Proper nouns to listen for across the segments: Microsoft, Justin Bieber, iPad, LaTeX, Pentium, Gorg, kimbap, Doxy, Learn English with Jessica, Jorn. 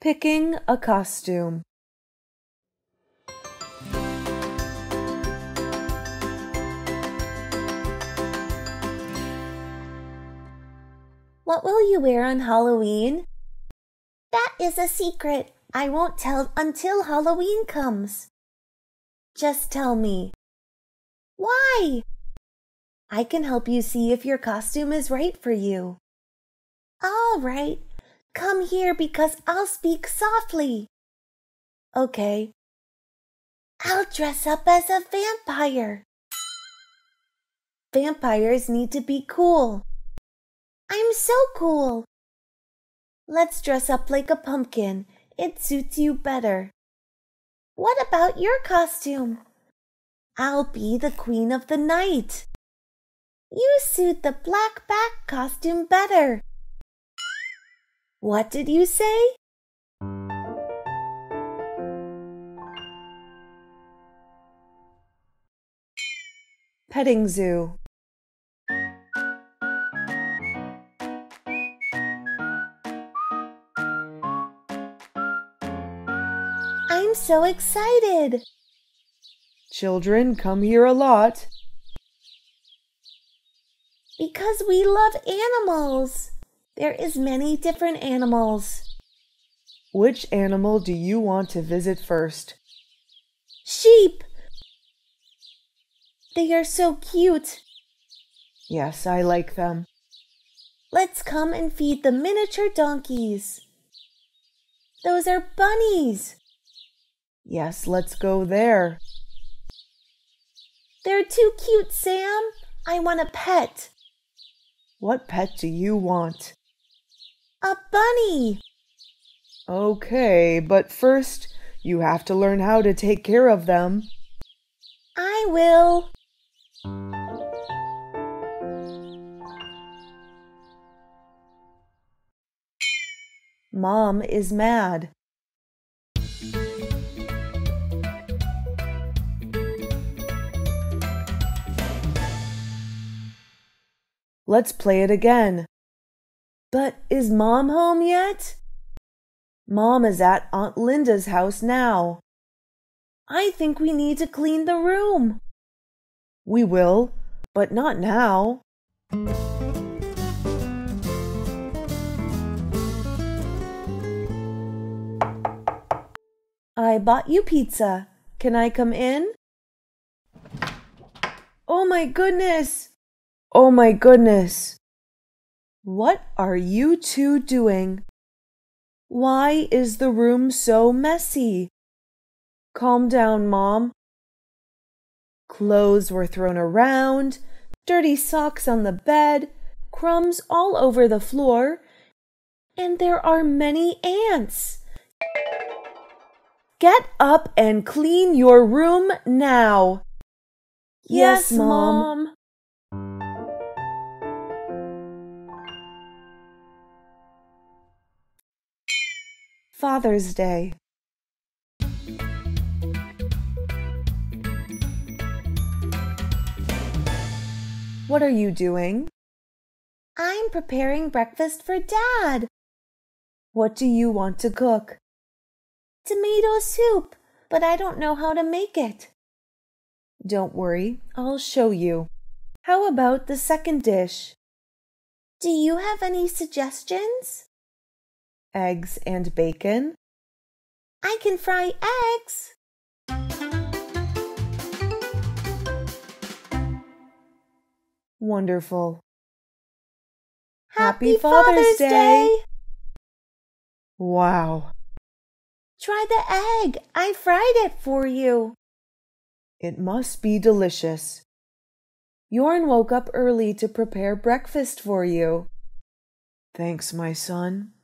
Picking a costume. What will you wear on Halloween? That is a secret. I won't tell until Halloween comes. Just tell me. Why? I can help you see if your costume is right for you. All right. Come here because I'll speak softly. Okay. I'll dress up as a vampire. Vampires need to be cool. I'm so cool. Let's dress up like a pumpkin. It suits you better. What about your costume? I'll be the queen of the night. You suit the black bat costume better. What did you say? Petting zoo. I'm so excited! Children come here a lot. Because we love animals. There is many different animals. Which animal do you want to visit first? Sheep! They are so cute. Yes, I like them. Let's come and feed the miniature donkeys. Those are bunnies. Yes, let's go there. They're too cute, Sam. I want a pet. What pet do you want? A bunny. Okay, but first you have to learn how to take care of them. I will. Mom is mad. Let's play it again. But is Mom home yet? Mom is at Aunt Linda's house now. I think we need to clean the room. We will, but not now. I bought you pizza. Can I come in? Oh my goodness! Oh my goodness! What are you two doing? Why is the room so messy? Calm down, Mom. Clothes were thrown around, dirty socks on the bed, crumbs all over the floor, and there are many ants. Get up and clean your room now. Yes, Mom. Father's Day. What are you doing? I'm preparing breakfast for Dad. What do you want to cook? Tomato soup, but I don't know how to make it. Don't worry, I'll show you. How about the second dish? Do you have any suggestions? Eggs and bacon. I can fry eggs. Wonderful. Happy Father's Day. Wow. Try the egg. I fried it for you. It must be delicious. Jorn woke up early to prepare breakfast for you. Thanks, my son.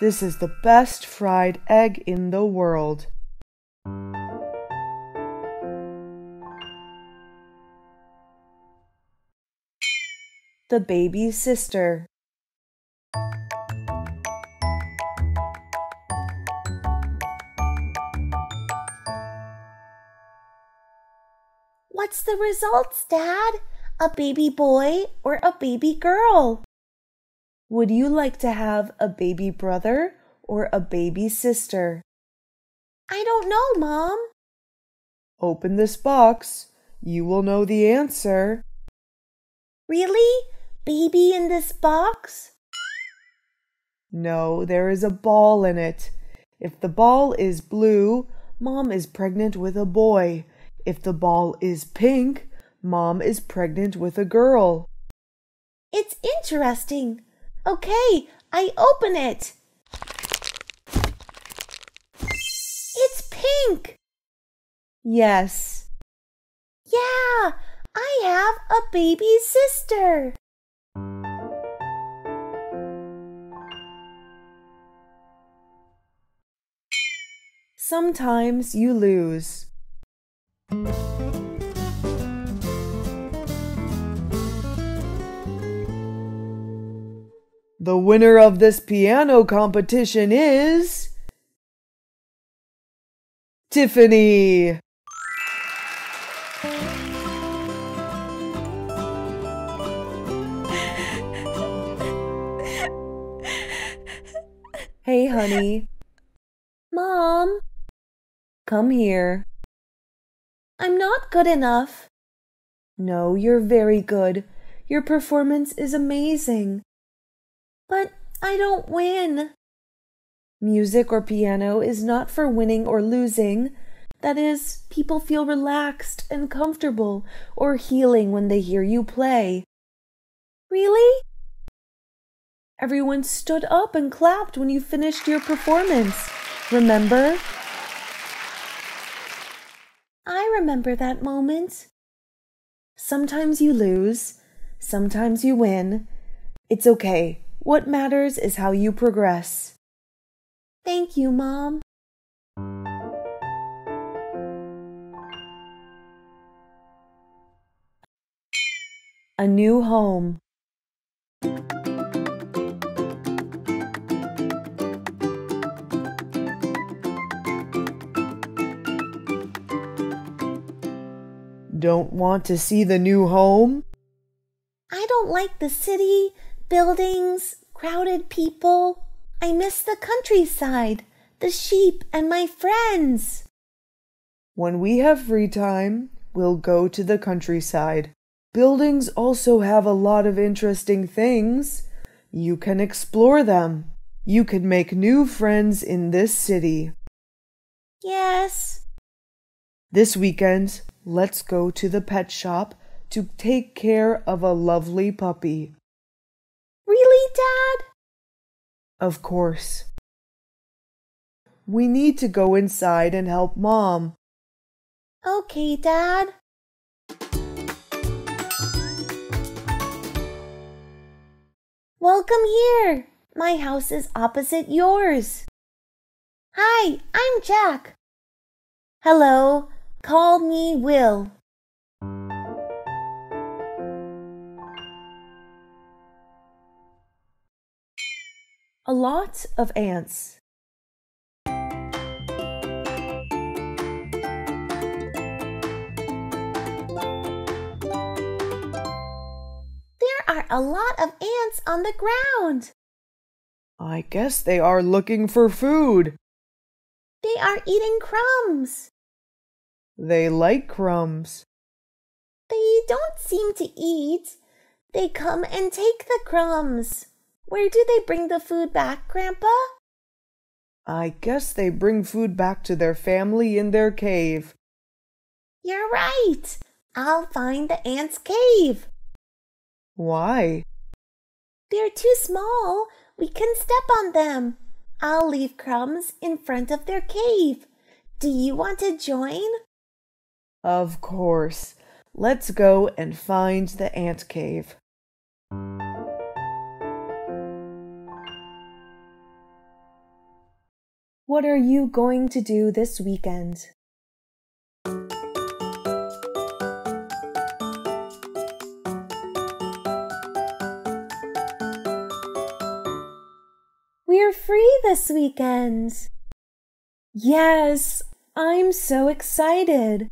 This is the best fried egg in the world. The baby's sister. What's the results, Dad? A baby boy or a baby girl? Would you like to have a baby brother or a baby sister? I don't know, Mom. Open this box. You will know the answer. Really? Baby in this box? No, there is a ball in it. If the ball is blue, Mom is pregnant with a boy. If the ball is pink, Mom is pregnant with a girl. It's interesting. Okay, I open it. It's pink. Yes. Yeah, I have a baby sister. Sometimes you lose. The winner of this piano competition is Tiffany. Hey, honey. Mom, come here. I'm not good enough. No, you're very good. Your performance is amazing. But I don't win. Music or piano is not for winning or losing. That is, people feel relaxed and comfortable or healing when they hear you play. Really? Everyone stood up and clapped when you finished your performance. Remember? I remember that moment. Sometimes you lose. Sometimes you win. It's okay. What matters is how you progress. Thank you, Mom. A new home. Don't want to see the new home? I don't like the city. Buildings, crowded people. I miss the countryside, the sheep, and my friends. When we have free time, we'll go to the countryside. Buildings also have a lot of interesting things. You can explore them. You can make new friends in this city. Yes. This weekend, let's go to the pet shop to take care of a lovely puppy. Really, Dad? Of course. We need to go inside and help Mom. Okay, Dad. Welcome here. My house is opposite yours. Hi, I'm Jack. Hello, call me Will. A lot of ants. There are a lot of ants on the ground. I guess they are looking for food. They are eating crumbs. They like crumbs. They don't seem to eat. They come and take the crumbs. Where do they bring the food back, Grandpa? I guess they bring food back to their family in their cave. You're right. I'll find the ants' cave. Why? They're too small. We can step on them. I'll leave crumbs in front of their cave. Do you want to join? Of course. Let's go and find the ant cave. What are you going to do this weekend? We're free this weekend. Yes, I'm so excited.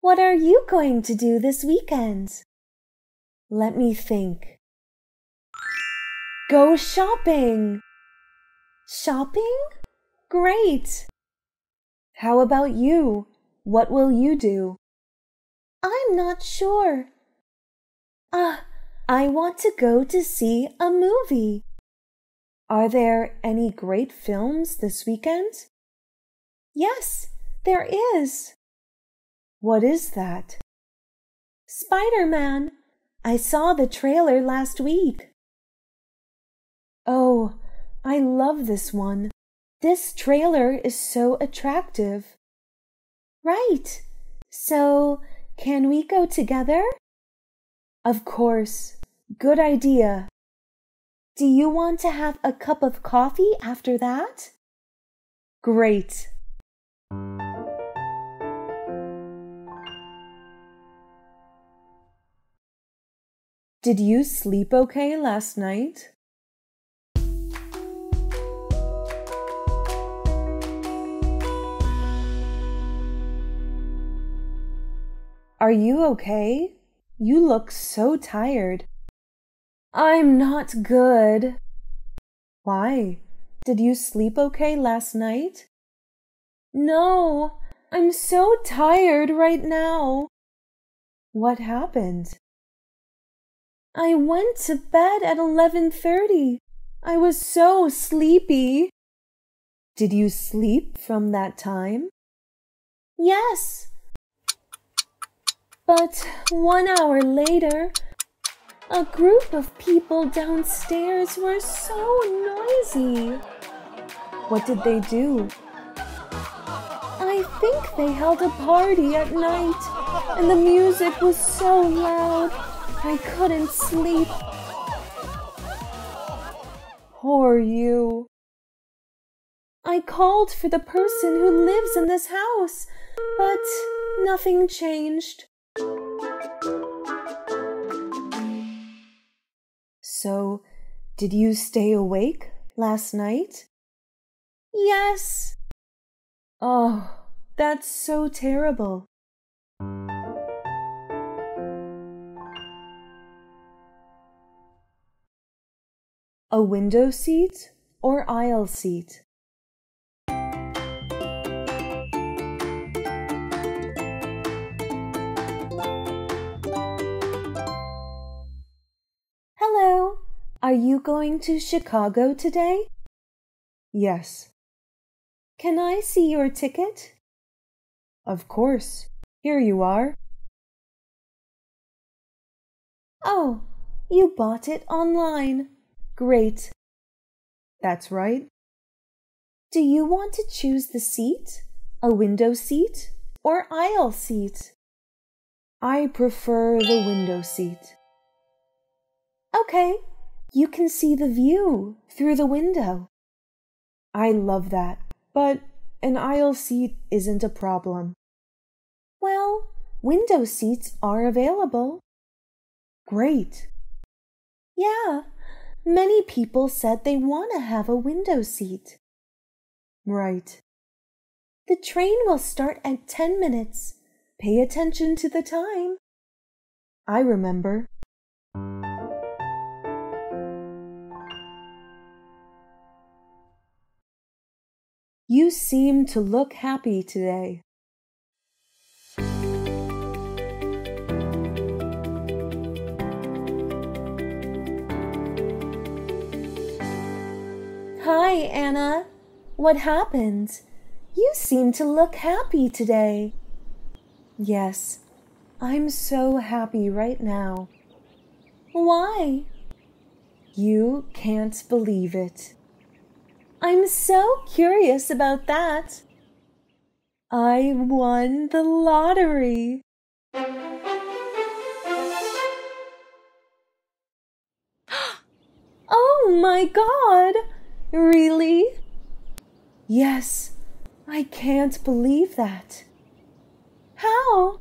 What are you going to do this weekend? Let me think. Go shopping. Shopping? Great. How about you? What will you do? I'm not sure. I want to go to see a movie. Are there any great films this weekend? Yes, there is. What is that? Spider-Man. I saw the trailer last week. Oh, I love this one. This trailer is so attractive. Right. So, can we go together? Of course. Good idea. Do you want to have a cup of coffee after that? Great. Did you sleep okay last night? Are you okay? You look so tired. I'm not good. Why? Did you sleep okay last night? No, I'm so tired right now. What happened? I went to bed at 11:30. I was so sleepy. Did you sleep from that time? Yes. But 1 hour later, a group of people downstairs were so noisy. What did they do? I think they held a party at night, and the music was so loud, I couldn't sleep. Poor you. I called for the person who lives in this house, but nothing changed. So, did you stay awake last night? Yes. Oh, that's so terrible. A window seat or aisle seat? Are you going to Chicago today? Yes. Can I see your ticket? Of course. Here you are. Oh, you bought it online. Great. That's right. Do you want to choose the seat? A window seat or aisle seat? I prefer the window seat. Okay. You can see the view through the window. I love that, but an aisle seat isn't a problem. Well, window seats are available. Great. Yeah, many people said they want to have a window seat. Right. The train will start at 10 minutes. Pay attention to the time. I remember. You seem to look happy today. Hi, Anna. What happened? You seem to look happy today. Yes, I'm so happy right now. Why? You can't believe it. I'm so curious about that. I won the lottery. Oh my God! Really? Yes, I can't believe that. How?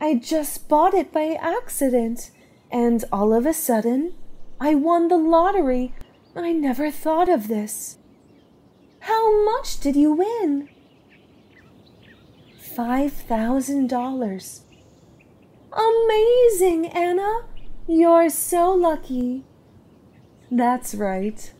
I just bought it by accident, and all of a sudden, I won the lottery. I never thought of this. How much did you win? $5,000. Amazing, Anna. You're so lucky. That's right.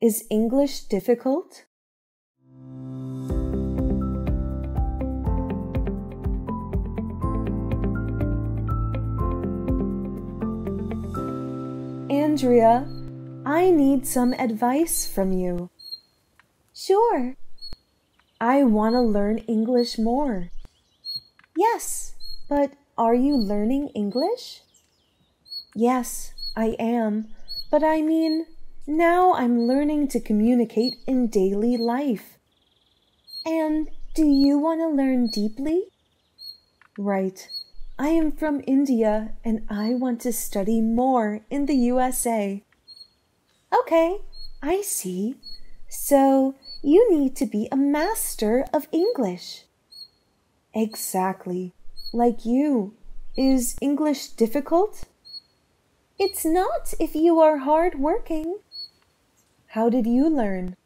Is English difficult? Andrea, I need some advice from you. Sure. I want to learn English more. Yes, but are you learning English? Yes, I am, but I mean, now I'm learning to communicate in daily life. And do you want to learn deeply? Right. I am from India and I want to study more in the USA. Okay, I see. So you need to be a master of English. Exactly. Like you. Is English difficult? It's not if you are hard working. How did you learn?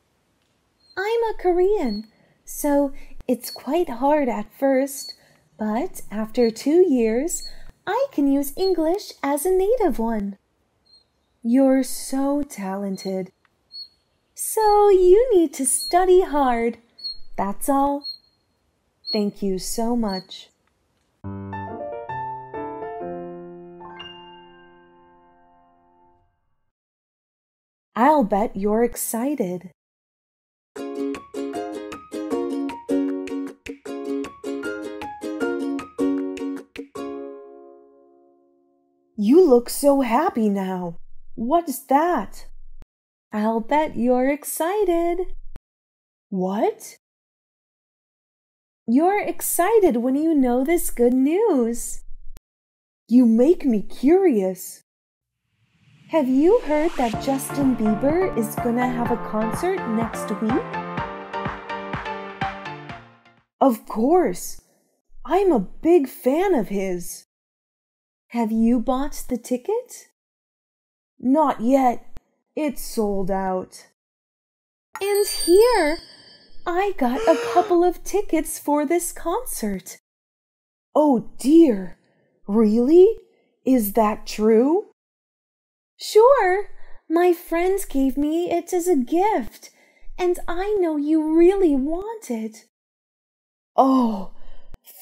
I'm a Korean, so it's quite hard at first, but after 2 years, I can use English as a native one. You're so talented. So you need to study hard. That's all. Thank you so much. I'll bet you're excited. You look so happy now. What's that? I'll bet you're excited. What? You're excited when you know this good news. You make me curious. Have you heard that Justin Bieber is gonna have a concert next week? Of course! I'm a big fan of his. Have you bought the ticket? Not yet. It's sold out. And here, I got a couple of tickets for this concert. Oh dear! Really? Is that true? Sure, my friends gave me it as a gift, and I know you really want it. Oh,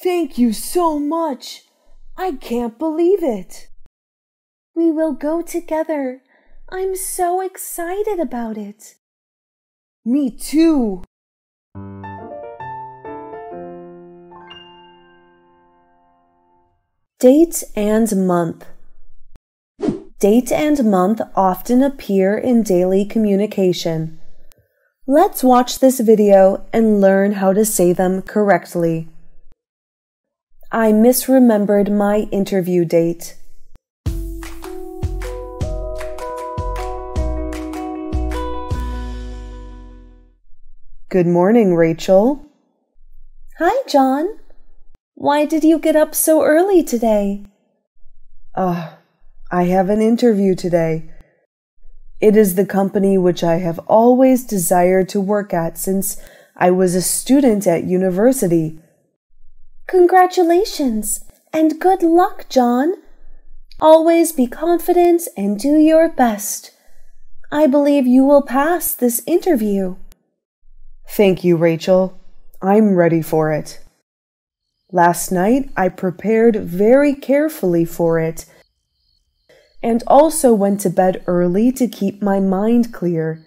thank you so much. I can't believe it. We will go together. I'm so excited about it. Me too. Date and month. Date and month often appear in daily communication. Let's watch this video and learn how to say them correctly. I misremembered my interview date. Good morning, Rachel. Hi, John. Why did you get up so early today? I have an interview today. It is the company which I have always desired to work at since I was a student at university. Congratulations and good luck, John. Always be confident and do your best. I believe you will pass this interview. Thank you, Rachel. I'm ready for it. Last night, I prepared very carefully for it, and also went to bed early to keep my mind clear.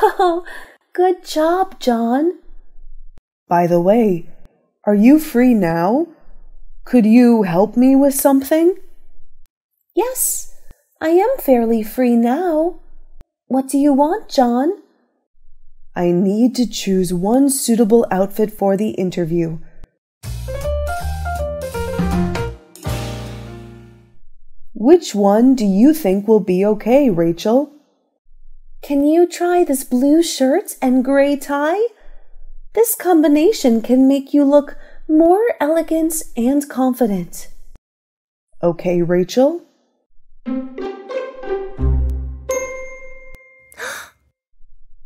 Oh, good job, John. By the way, are you free now? Could you help me with something? Yes, I am fairly free now. What do you want, John? I need to choose one suitable outfit for the interview. Which one do you think will be okay, Rachel? Can you try this blue shirt and gray tie? This combination can make you look more elegant and confident. Okay, Rachel.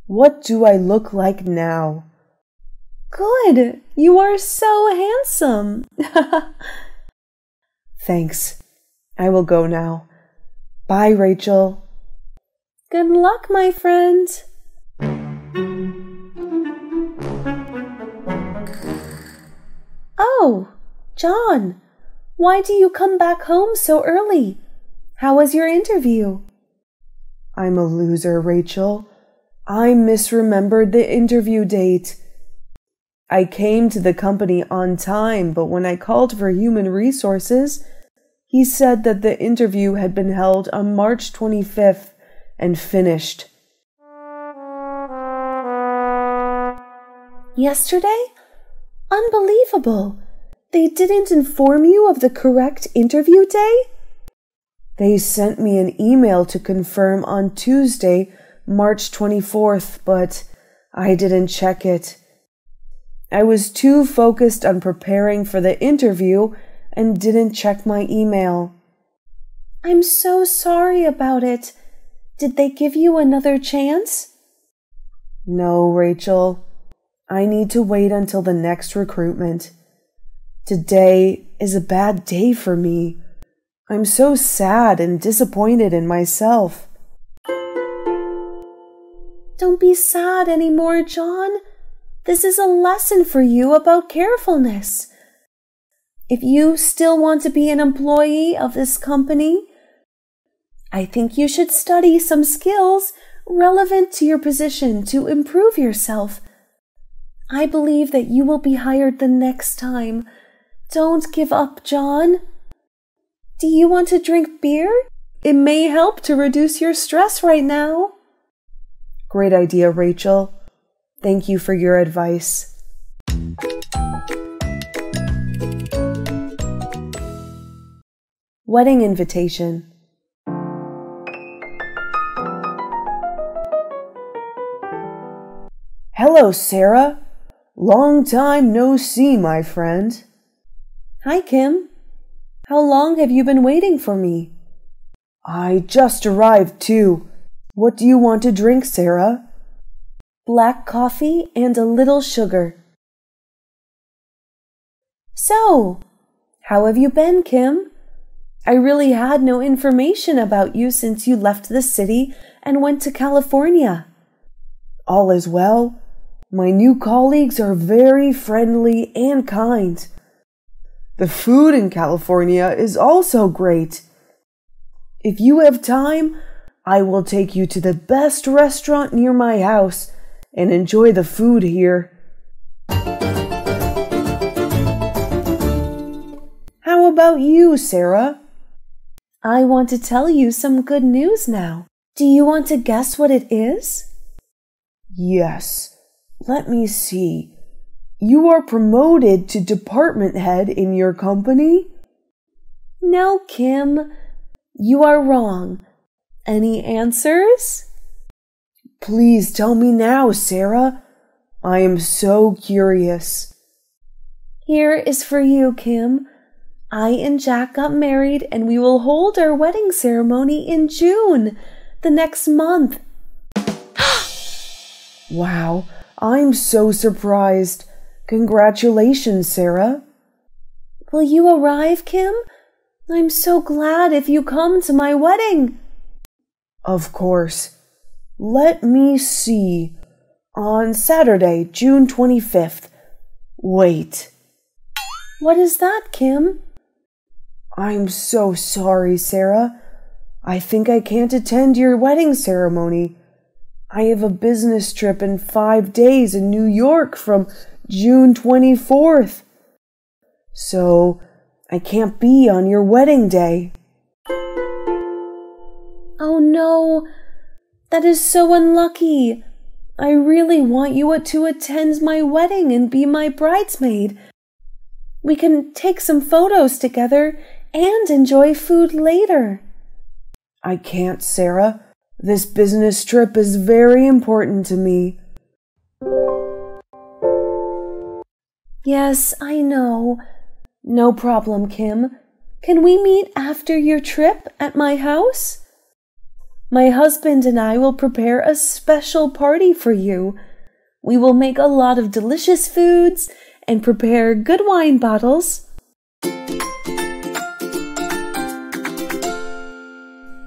What do I look like now? Good! You are so handsome! Thanks. I will go now. Bye, Rachel. Good luck, my friend. Oh, John, why do you come back home so early? How was your interview? I'm a loser, Rachel. I misremembered the interview date. I came to the company on time, but when I called for human resources, he said that the interview had been held on March 25th and finished. Yesterday? Unbelievable! They didn't inform you of the correct interview day? They sent me an email to confirm on Tuesday, March 24th, but I didn't check it. I was too focused on preparing for the interview and didn't check my email. I'm so sorry about it. Did they give you another chance? No, Rachel. I need to wait until the next recruitment. Today is a bad day for me. I'm so sad and disappointed in myself. Don't be sad anymore, John. This is a lesson for you about carefulness. If you still want to be an employee of this company, I think you should study some skills relevant to your position to improve yourself. I believe that you will be hired the next time. Don't give up, John. Do you want to drink beer? It may help to reduce your stress right now. Great idea, Rachel. Thank you for your advice. Wedding invitation. Hello, Sarah. Long time no see, my friend. Hi, Kim. How long have you been waiting for me? I just arrived, too. What do you want to drink, Sarah? Black coffee and a little sugar. So, how have you been, Kim? I really had no information about you since you left the city and went to California. All is well. My new colleagues are very friendly and kind. The food in California is also great. If you have time, I will take you to the best restaurant near my house and enjoy the food here. How about you, Sarah? I want to tell you some good news now. Do you want to guess what it is? Yes. Let me see. You are promoted to department head in your company? No, Kim. You are wrong. Any answers? Please tell me now, Sarah. I am so curious. Here is for you, Kim. I and Jack got married and we will hold our wedding ceremony in June, the next month. Wow, I'm so surprised. Congratulations, Sarah. Will you arrive, Kim? I'm so glad if you come to my wedding. Of course. Let me see. On Saturday, June 25th. Wait. What is that, Kim? I'm so sorry, Sarah. I think I can't attend your wedding ceremony. I have a business trip in 5 days in New York from June 24th. So, I can't be on your wedding day. Oh no! That is so unlucky. I really want you to attend my wedding and be my bridesmaid. We can take some photos together and enjoy food later. I can't, Sarah. This business trip is very important to me. Yes, I know. No problem, Kim. Can we meet after your trip at my house? My husband and I will prepare a special party for you. We will make a lot of delicious foods and prepare good wine bottles.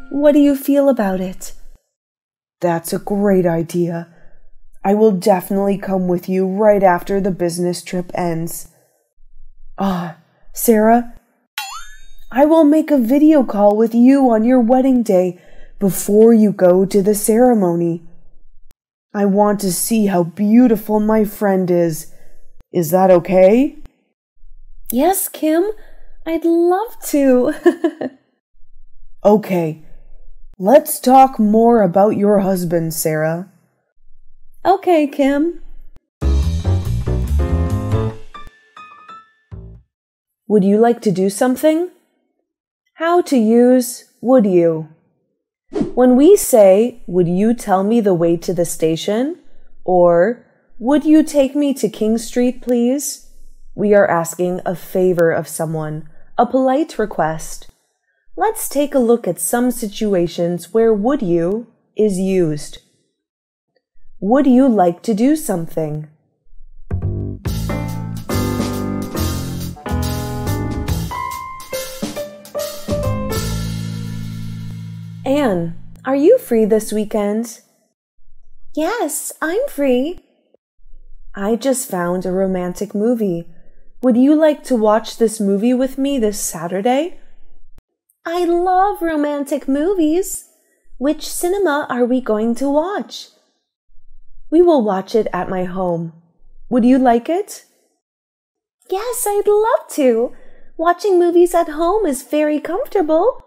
What do you feel about it? That's a great idea. I will definitely come with you right after the business trip ends. Sarah, I will make a video call with you on your wedding day before you go to the ceremony. I want to see how beautiful my friend is. Is that okay? Yes, Kim. I'd love to. Okay. Let's talk more about your husband, Sarah. Okay, Kim. Would you like to do something? How to use would you? When we say, would you tell me the way to the station? Or, would you take me to King Street, please? We are asking a favor of someone, a polite request. Let's take a look at some situations where would you is used. Would you like to do something? Anne, are you free this weekend? Yes, I'm free. I just found a romantic movie. Would you like to watch this movie with me this Saturday? I love romantic movies. Which cinema are we going to watch? We will watch it at my home. Would you like it? Yes, I'd love to. Watching movies at home is very comfortable.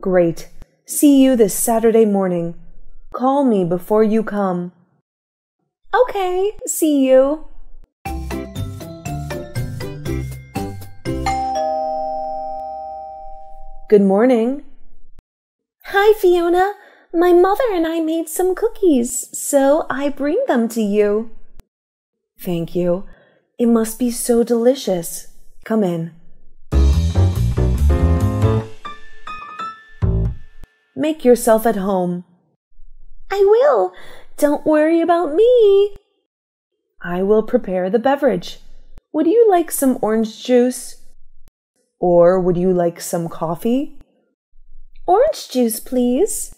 Great. See you this Saturday morning. Call me before you come. Okay, see you. Good morning. Hi, Fiona. My mother and I made some cookies, so I bring them to you. Thank you. It must be so delicious. Come in. Make yourself at home. I will. Don't worry about me. I will prepare the beverage. Would you like some orange juice? Or would you like some coffee? Orange juice, please.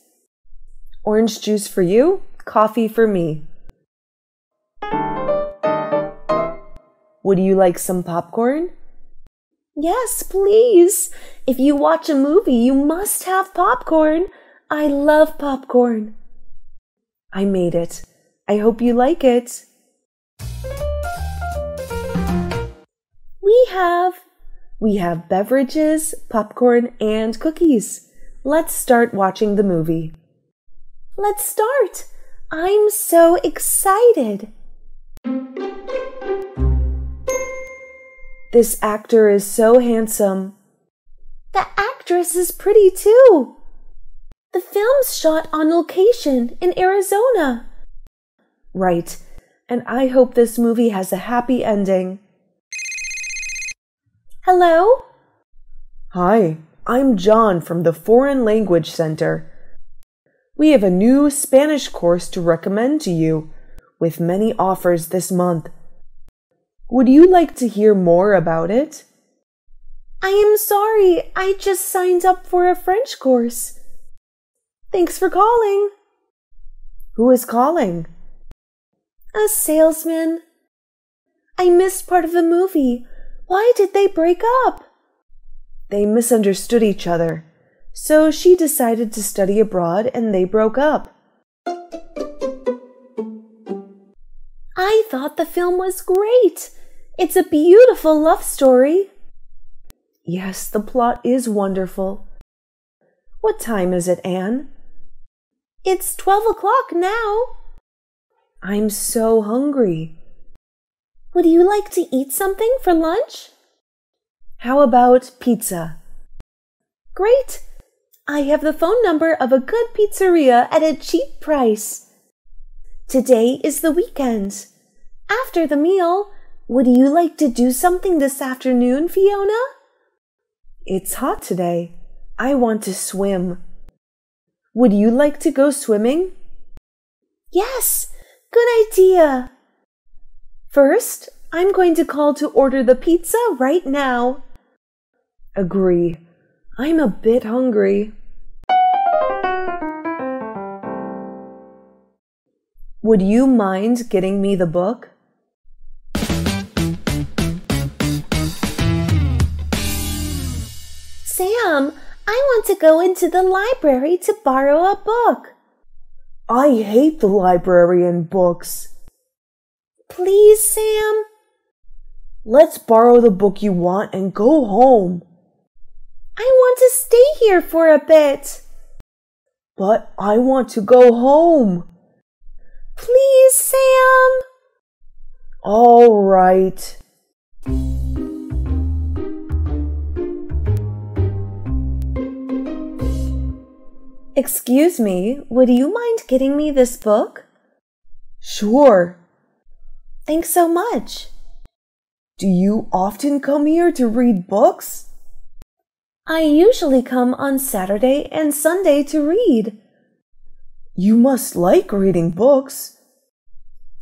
Orange juice for you, coffee for me. Would you like some popcorn? Yes, please. If you watch a movie, you must have popcorn. I love popcorn. I made it. I hope you like it. We have beverages, popcorn, and cookies. Let's start watching the movie. Let's start. I'm so excited. This actor is so handsome. The actress is pretty too. The film's shot on location in Arizona. Right, and I hope this movie has a happy ending. Hello? Hi, I'm John from the Foreign Language Center. We have a new Spanish course to recommend to you, with many offers this month. Would you like to hear more about it? I am sorry, I just signed up for a French course. Thanks for calling. Who is calling? A salesman. I missed part of the movie. Why did they break up? They misunderstood each other, so she decided to study abroad and they broke up. I thought the film was great. It's a beautiful love story. Yes, the plot is wonderful. What time is it, Anne? It's 12 o'clock now. I'm so hungry. Would you like to eat something for lunch? How about pizza? Great! I have the phone number of a good pizzeria at a cheap price. Today is the weekend. After the meal, would you like to do something this afternoon, Fiona? It's hot today. I want to swim. Would you like to go swimming? Yes! Good idea! First, I'm going to call to order the pizza right now. Agree. I'm a bit hungry. Would you mind getting me the book? Sam, I want to go into the library to borrow a book. I hate the library and books. Please, Sam. Let's borrow the book you want and go home. I want to stay here for a bit. But I want to go home. Please, Sam. All right. Excuse me, would you mind getting me this book? Sure. Thanks so much. Do you often come here to read books? I usually come on Saturday and Sunday to read. You must like reading books.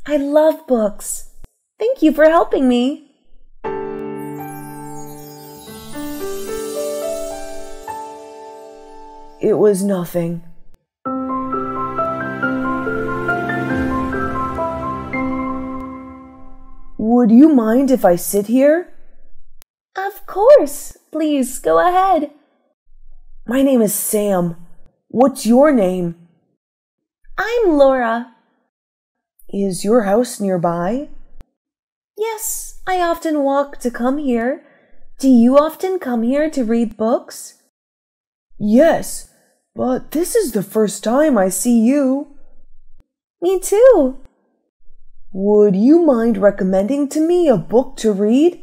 I love books. Thank you for helping me. It was nothing. Would you mind if I sit here? Of course. Please, go ahead. My name is Sam. What's your name? I'm Laura. Is your house nearby? Yes, I often walk to come here. Do you often come here to read books? Yes. But this is the first time I see you. Me too. Would you mind recommending to me a book to read?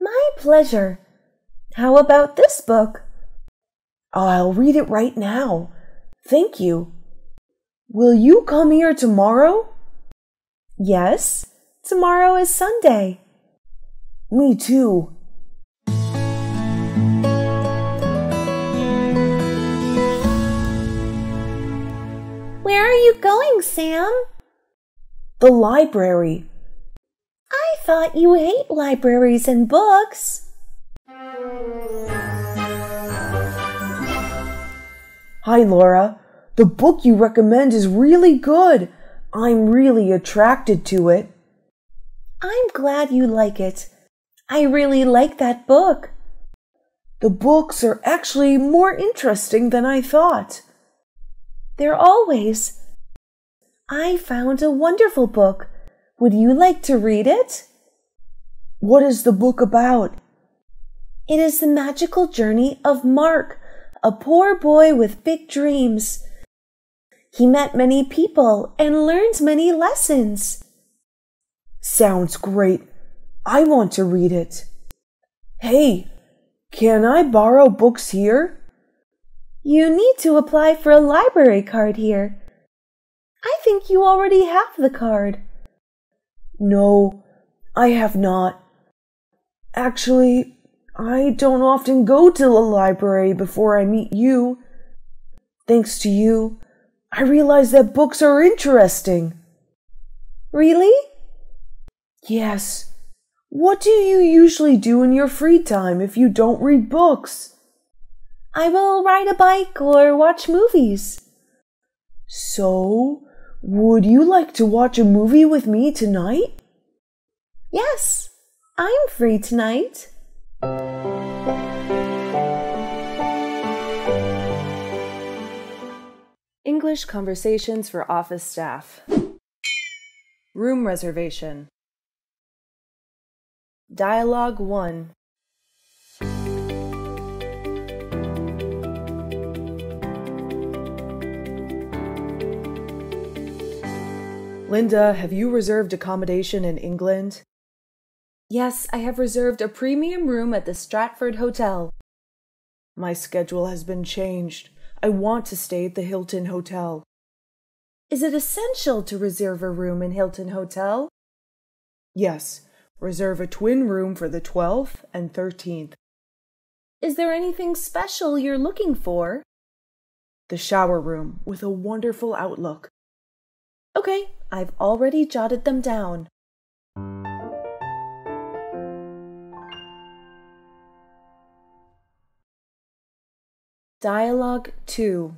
My pleasure. How about this book? I'll read it right now. Thank you. Will you come here tomorrow? Yes, tomorrow is Sunday. Me too. Where are you going, Sam? The library. I thought you hate libraries and books. Hi, Laura. The book you recommend is really good. I'm really attracted to it. I'm glad you like it. I really like that book. The books are actually more interesting than I thought. They're always. I found a wonderful book. Would you like to read it? What is the book about? It is the magical journey of Mark, a poor boy with big dreams. He met many people and learned many lessons. Sounds great. I want to read it. Hey, can I borrow books here? You need to apply for a library card here. I think you already have the card. No, I have not. Actually, I don't often go to the library before I meet you. Thanks to you, I realize that books are interesting. Really? Yes. What do you usually do in your free time if you don't read books? I will ride a bike or watch movies. So, would you like to watch a movie with me tonight? Yes, I'm free tonight. English conversations for office staff. Room reservation. Dialogue 1. Linda, have you reserved accommodation in England? Yes, I have reserved a premium room at the Stratford Hotel. My schedule has been changed. I want to stay at the Hilton Hotel. Is it essential to reserve a room in Hilton Hotel? Yes, reserve a twin room for the 12th and 13th. Is there anything special you're looking for? The shower room with a wonderful outlook. Okay, I've already jotted them down. Dialogue 2.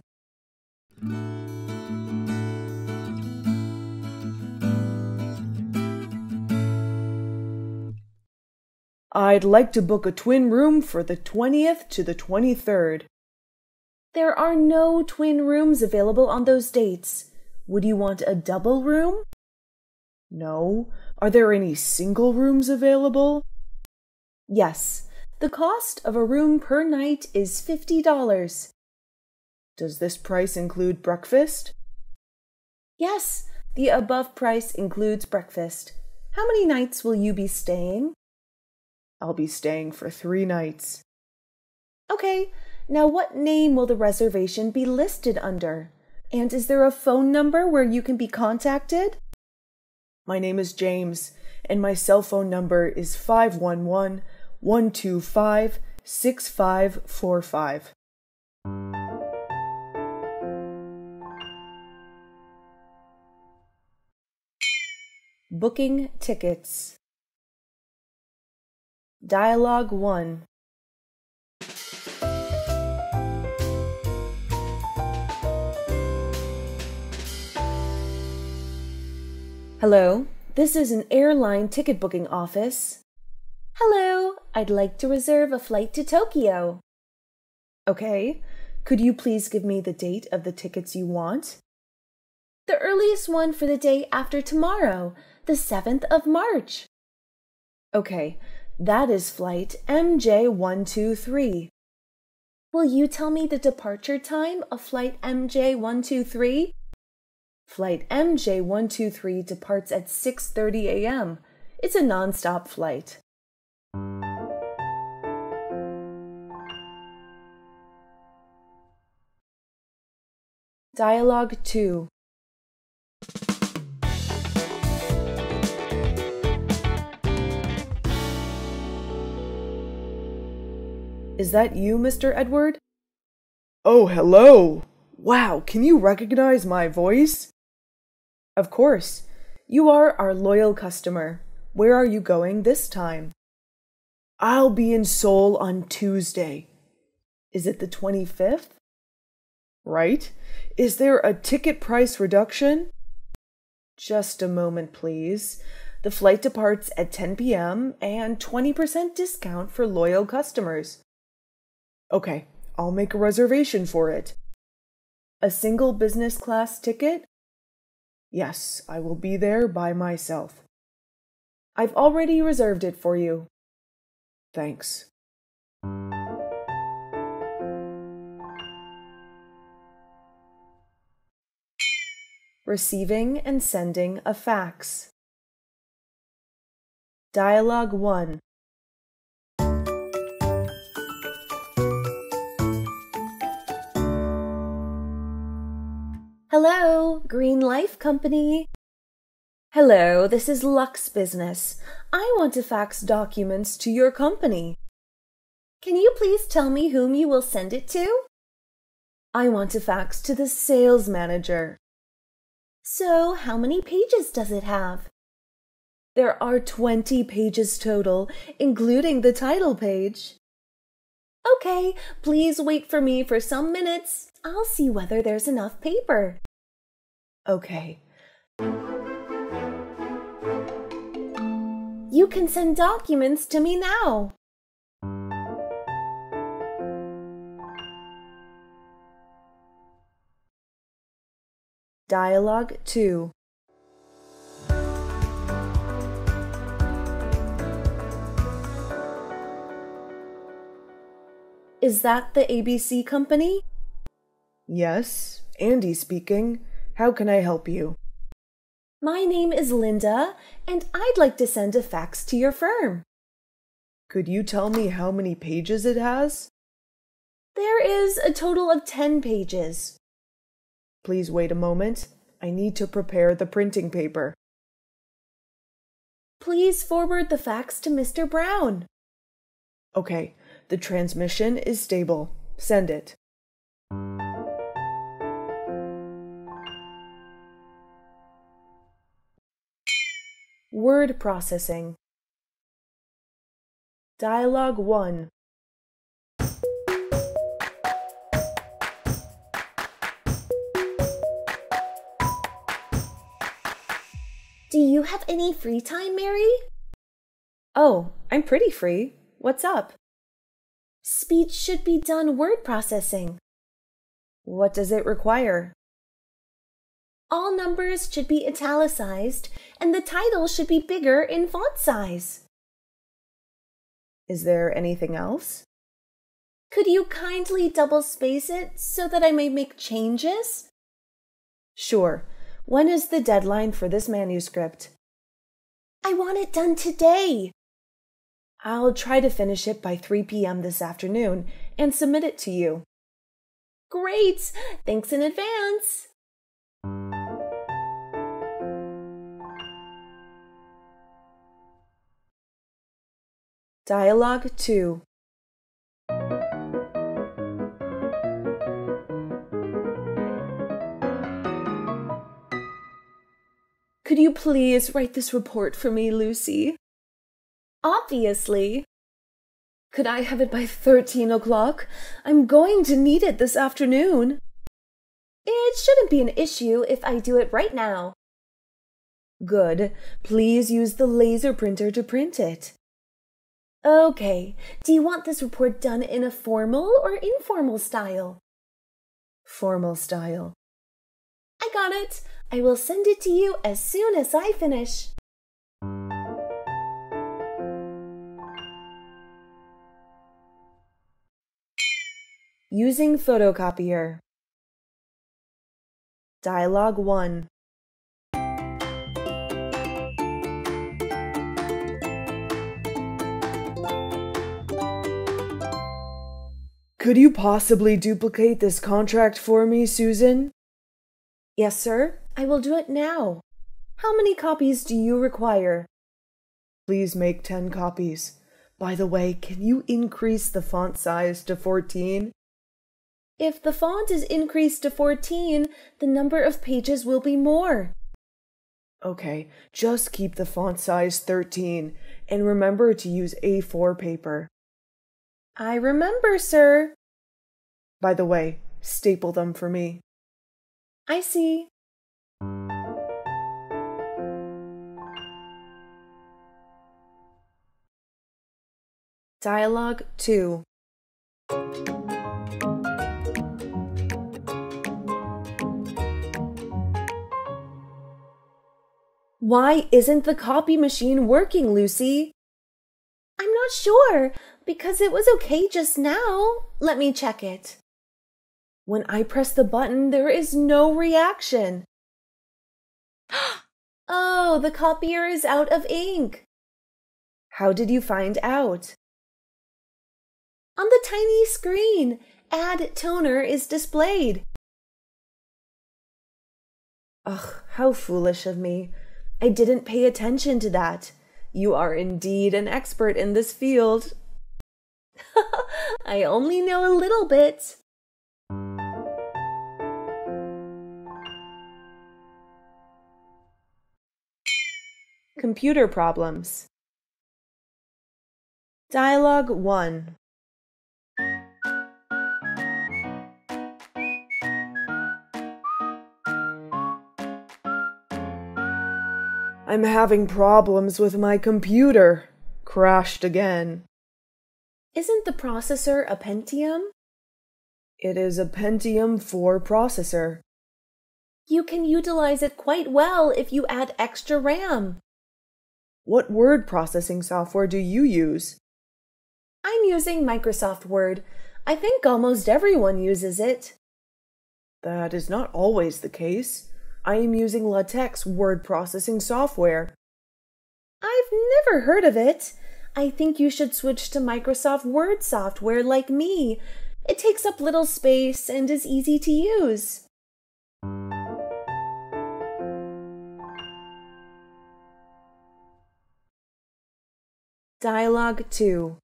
I'd like to book a twin room for the 20th to the 23rd. There are no twin rooms available on those dates. Would you want a double room? No. Are there any single rooms available? Yes. The cost of a room per night is $50. Does this price include breakfast? Yes, the above price includes breakfast. How many nights will you be staying? I'll be staying for 3 nights. Okay, now what name will the reservation be listed under? And is there a phone number where you can be contacted? My name is James, and my cell phone number is 511-125-6545. Booking tickets. Dialogue 1. Hello, this is an airline ticket booking office. Hello, I'd like to reserve a flight to Tokyo. Okay, could you please give me the date of the tickets you want? The earliest one for the day after tomorrow, the 7th of March. Okay, that is flight MJ123. Will you tell me the departure time of flight MJ123? Flight MJ123 departs at 6:30 a.m. It's a non-stop flight. Dialogue 2. Is that you, Mr. Edward? Oh, hello! Wow, can you recognize my voice? Of course. You are our loyal customer. Where are you going this time? I'll be in Seoul on Tuesday. Is it the 25th? Right. Is there a ticket price reduction? Just a moment, please. The flight departs at 10 p.m. and 20% discount for loyal customers. Okay, I'll make a reservation for it. A single business class ticket? Yes, I will be there by myself. I've already reserved it for you. Thanks. Receiving and sending a fax. Dialogue 1. Hello, Green Life Company. Hello, this is Lux Business. I want to fax documents to your company. Can you please tell me whom you will send it to? I want to fax to the sales manager. So, how many pages does it have? There are 20 pages total, including the title page. Okay, please wait for me for some minutes. I'll see whether there's enough paper. Okay. You can send documents to me now. Dialogue 2. Is that the ABC company? Yes, Andy speaking. How can I help you? My name is Linda, and I'd like to send a fax to your firm. Could you tell me how many pages it has? There is a total of 10 pages. Please wait a moment. I need to prepare the printing paper. Please forward the fax to Mr. Brown. Okay, the transmission is stable. Send it. Word processing. Dialogue 1. Do you have any free time, Mary? Oh, I'm pretty free. What's up? Speech should be done word processing. What does it require? All numbers should be italicized, and the title should be bigger in font size. Is there anything else? Could you kindly double space it so that I may make changes? Sure. When is the deadline for this manuscript? I want it done today. I'll try to finish it by 3 p.m. this afternoon and submit it to you. Great! Thanks in advance. Dialogue 2. Could you please write this report for me, Lucy? Obviously. Could I have it by 13 o'clock? I'm going to need it this afternoon. It shouldn't be an issue if I do it right now. Good. Please use the laser printer to print it. Okay. Do you want this report done in a formal or informal style? Formal style. I got it. I will send it to you as soon as I finish. Using photocopier. Dialogue 1. Could you possibly duplicate this contract for me, Susan? Yes, sir. I will do it now. How many copies do you require? Please make 10 copies. By the way, can you increase the font size to 14? If the font is increased to 14, the number of pages will be more. Okay, just keep the font size 13 and remember to use A4 paper. I remember, sir. By the way, staple them for me. I see. Dialogue 2. Why isn't the copy machine working, Lucy? I'm not sure, because it was okay just now. Let me check it. When I press the button, there is no reaction. Oh, the copier is out of ink. How did you find out? On the tiny screen, Add Toner is displayed. Ugh, how foolish of me. I didn't pay attention to that. You are indeed an expert in this field. I only know a little bit. Computer problems. Dialogue 1. I'm having problems with my computer. Crashed again. Isn't the processor a Pentium? It is a Pentium 4 processor. You can utilize it quite well if you add extra RAM. What word processing software do you use? I'm using Microsoft Word. I think almost everyone uses it. That is not always the case. I am using LaTeX word processing software. I've never heard of it. I think you should switch to Microsoft Word software like me. It takes up little space and is easy to use. Dialogue 2.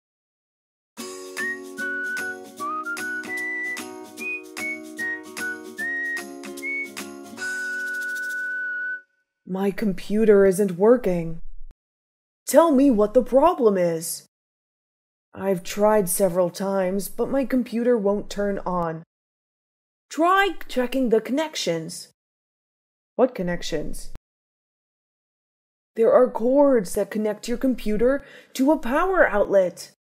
My computer isn't working. Tell me what the problem is. I've tried several times, but my computer won't turn on. Try checking the connections. What connections? There are cords that connect your computer to a power outlet.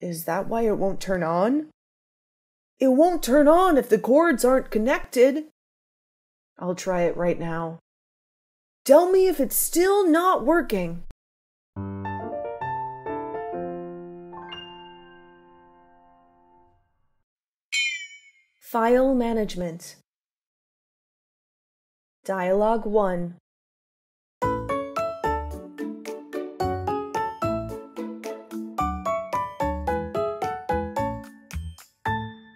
Is that why it won't turn on? It won't turn on if the cords aren't connected. I'll try it right now. Tell me if it's still not working. File management. Dialogue 1.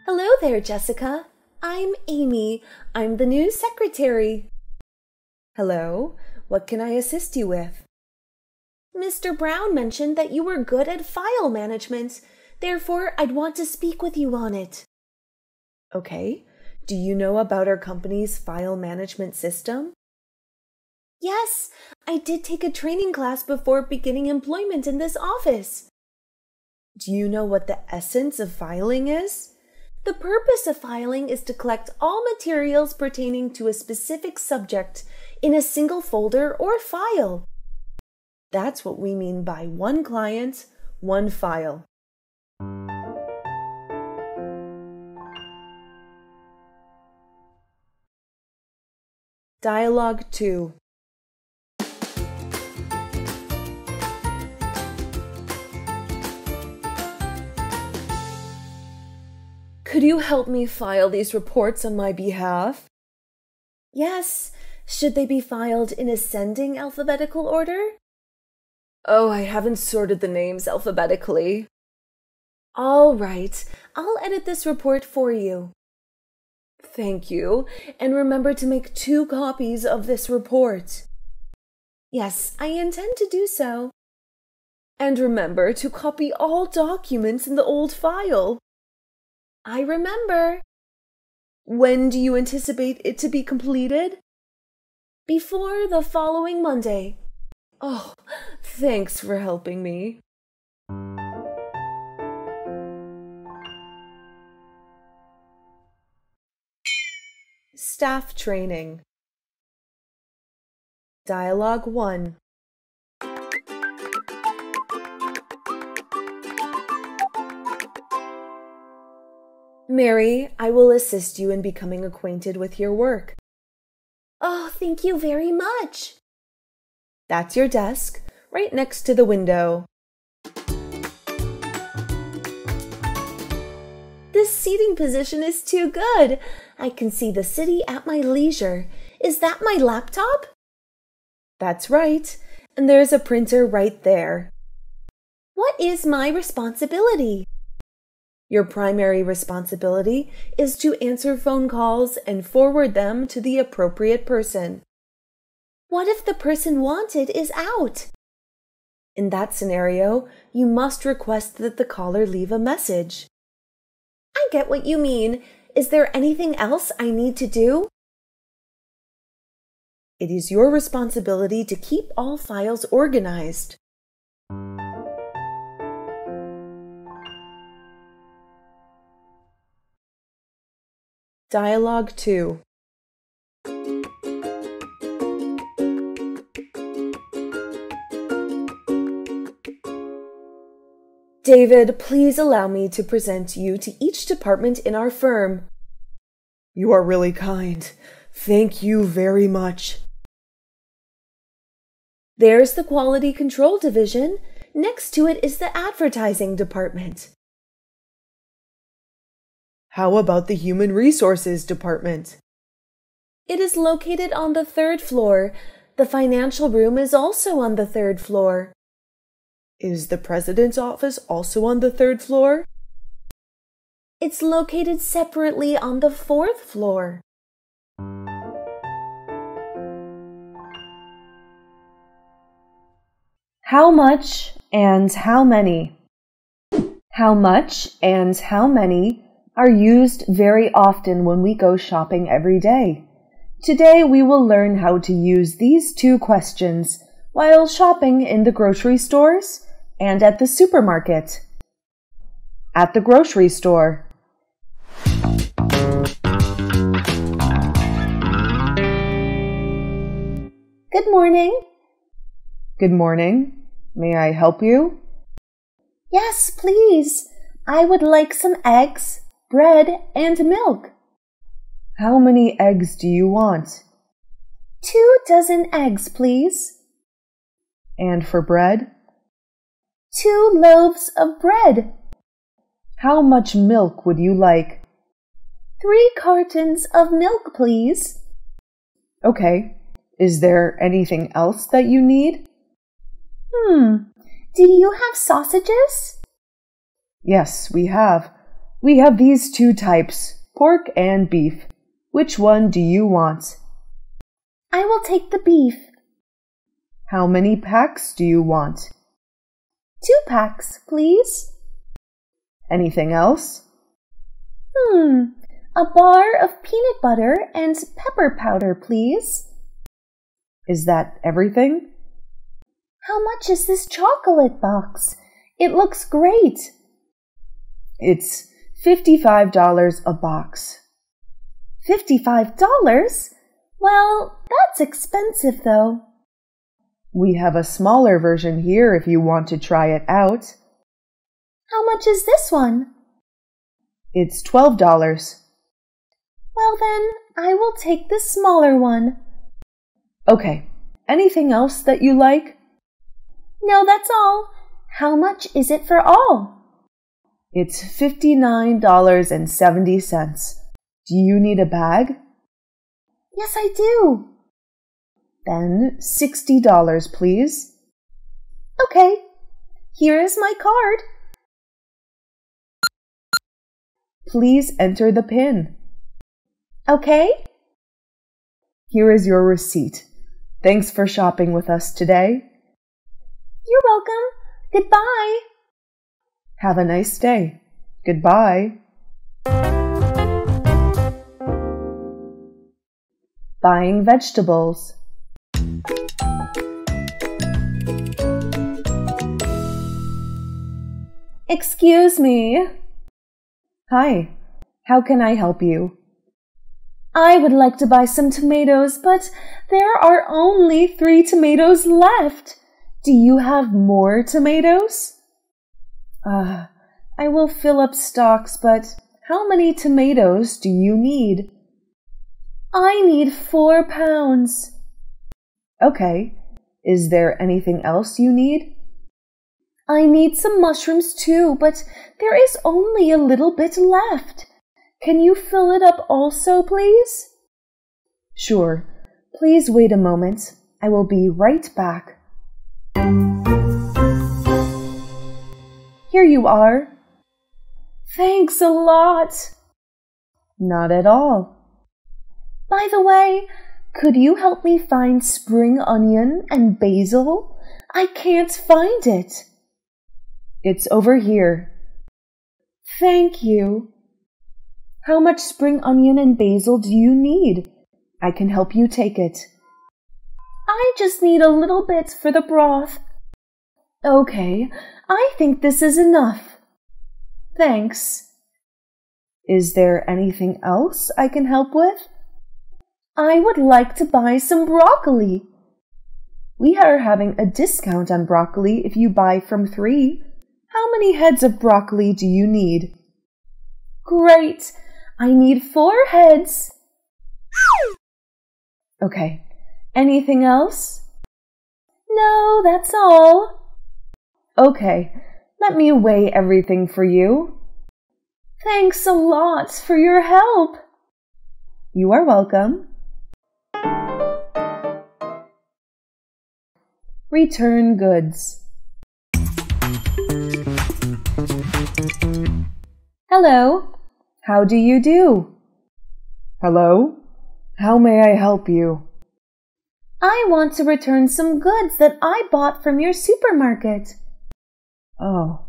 Hello there, Jessica. I'm Amy. I'm the new secretary. Hello. What can I assist you with? Mr. Brown mentioned that you were good at file management. Therefore, I'd want to speak with you on it. Okay. Do you know about our company's file management system? Yes, I did take a training class before beginning employment in this office. Do you know what the essence of filing is? The purpose of filing is to collect all materials pertaining to a specific subject in a single folder or file. That's what we mean by one client, one file. Dialogue 2. Could you help me file these reports on my behalf? Yes. Should they be filed in ascending alphabetical order? Oh, I haven't sorted the names alphabetically. All right. I'll edit this report for you. Thank you, and remember to make 2 copies of this report. Yes, I intend to do so. And remember to copy all documents in the old file. I remember. When do you anticipate it to be completed? Before the following Monday. Oh, thanks for helping me. Staff training. Dialogue 1. Mary, I will assist you in becoming acquainted with your work. Oh, thank you very much. That's your desk, right next to the window. This seating position is too good. I can see the city at my leisure. Is that my laptop? That's right. And there's a printer right there. What is my responsibility? Your primary responsibility is to answer phone calls and forward them to the appropriate person. What if the person wanted is out? In that scenario, you must request that the caller leave a message. I get what you mean. Is there anything else I need to do? It is your responsibility to keep all files organized. Dialogue 2. David, please allow me to present you to each department in our firm. You are really kind. Thank you very much. There's the quality control division. Next to it is the advertising department. How about the human resources department? It is located on the 3rd floor. The financial room is also on the 3rd floor. Is the president's office also on the 3rd floor? It's located separately on the 4th floor. How much and how many? How much and how many are used very often when we go shopping every day. Today we will learn how to use these two questions while shopping in the grocery stores and at the supermarket. At the grocery store. Good morning. Good morning. May I help you? Yes, please. I would like some eggs, bread, and milk. How many eggs do you want? 2 dozen eggs, please. And for bread? 2 loaves of bread. How much milk would you like? 3 cartons of milk, please. Okay. Is there anything else that you need? Do you have sausages? Yes, we have. We have these 2 types, pork and beef. Which one do you want? I will take the beef. How many packs do you want? 2 packs, please. Anything else? A bar of peanut butter and pepper powder, please. Is that everything? How much is this chocolate box? It looks great. It's $55 a box. $55? Well, that's expensive, though. We have a smaller version here if you want to try it out. How much is this one? It's $12. Well, then, I will take the smaller one. Okay. Anything else that you like? No, that's all. How much is it for all? It's $59.70. Do you need a bag? Yes, I do. Then $60, please. Okay. Here is my card. Please enter the PIN. Okay. Here is your receipt. Thanks for shopping with us today. You're welcome. Goodbye. Have a nice day. Goodbye. Buying vegetables. Excuse me. Hi. How can I help you? I would like to buy some tomatoes, but there are only 3 tomatoes left. Do you have more tomatoes? I will fill up stocks, but how many tomatoes do you need? I need 4 pounds. Okay. Is there anything else you need? I need some mushrooms too, but there is only a little bit left. Can you fill it up also, please? Sure. Please wait a moment. I will be right back. Here you are. Thanks a lot. Not at all. By the way, could you help me find spring onion and basil? I can't find it. It's over here. Thank you. How much spring onion and basil do you need? I can help you take it. I just need a little bit for the broth. Okay, I think this is enough. Thanks. Is there anything else I can help with? I would like to buy some broccoli. We are having a discount on broccoli if you buy from 3. How many heads of broccoli do you need? Great! I need 4 heads. Okay. Anything else? No, that's all. Okay. Let me weigh everything for you. Thanks a lot for your help. You are welcome. Return goods. Hello. How do you do? Hello. How may I help you? I want to return some goods that I bought from your supermarket. Oh,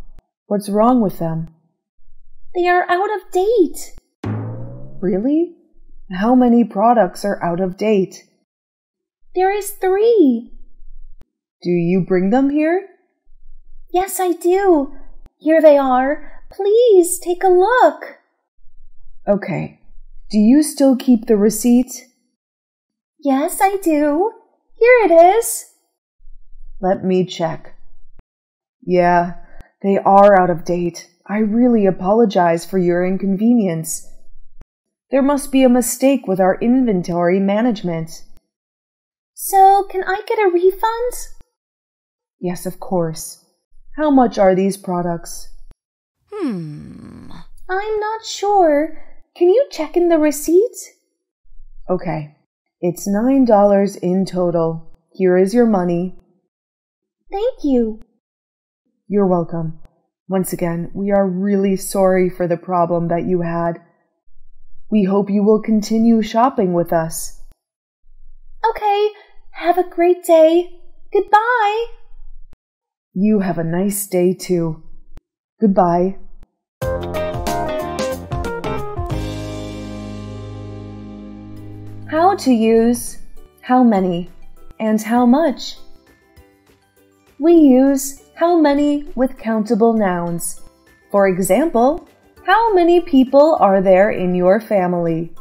what's wrong with them? They are out of date. Really? How many products are out of date? There is 3. Do you bring them here? Yes, I do. Here they are. Please take a look. Okay. Do you still keep the receipt? Yes, I do. Here it is. Let me check. Yeah, they are out of date. I really apologize for your inconvenience. There must be a mistake with our inventory management. So, can I get a refund? Yes, of course. How much are these products? I'm not sure. Can you check in the receipt? Okay. It's $9 in total. Here is your money. Thank you. You're welcome. Once again, we are really sorry for the problem that you had. We hope you will continue shopping with us. Okay. Have a great day. Goodbye. You have a nice day too. Goodbye. How to use how many and how much. We use how many with countable nouns. For example, how many people are there in your family?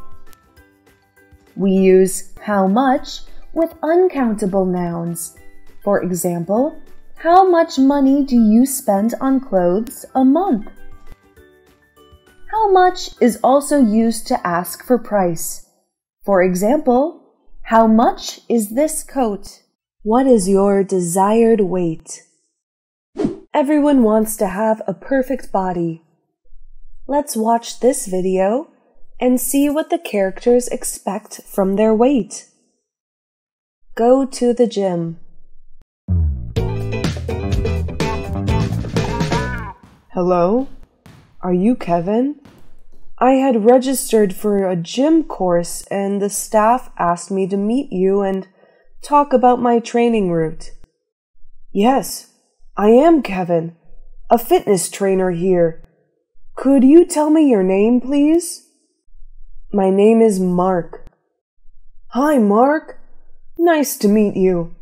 We use how much with uncountable nouns. For example, how much money do you spend on clothes a month? How much is also used to ask for price. For example, how much is this coat? What is your desired weight? Everyone wants to have a perfect body. Let's watch this video and see what the characters expect from their weight. Go to the gym. Hello? Are you Kevin? I had registered for a gym course and the staff asked me to meet you and talk about my training route. Yes, I am Kevin, a fitness trainer here. Could you tell me your name, please? My name is Mark. Hi, Mark. Nice to meet you.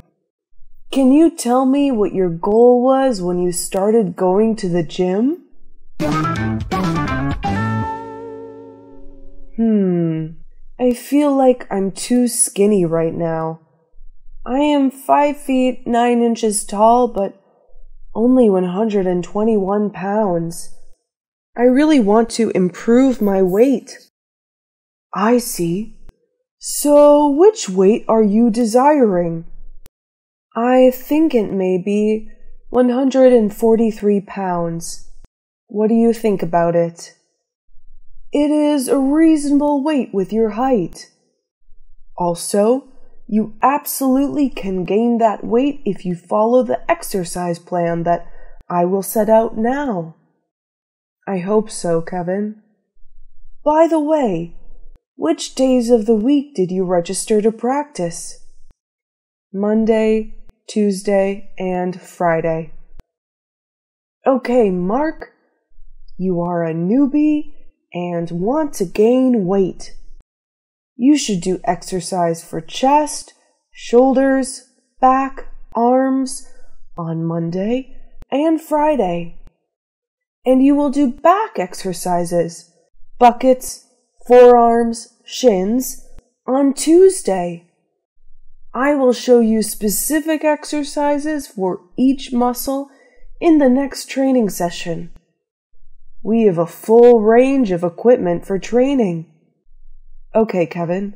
Can you tell me what your goal was when you started going to the gym? I feel like I'm too skinny right now. I am 5 feet 9 inches tall, but only 121 pounds. I really want to improve my weight. I see. So which weight are you desiring? I think it may be 143 pounds. What do you think about it? It is a reasonable weight with your height. Also, you absolutely can gain that weight if you follow the exercise plan that I will set out now. I hope so, Kevin. By the way, which days of the week did you register to practice? Monday, Tuesday, and Friday. Okay, Mark, you are a newbie and want to gain weight. You should do exercise for chest, shoulders, back, arms on Monday and Friday. And you will do back exercises, buckets, forearms, shins on Tuesday. I will show you specific exercises for each muscle in the next training session. We have a full range of equipment for training. Okay, Kevin.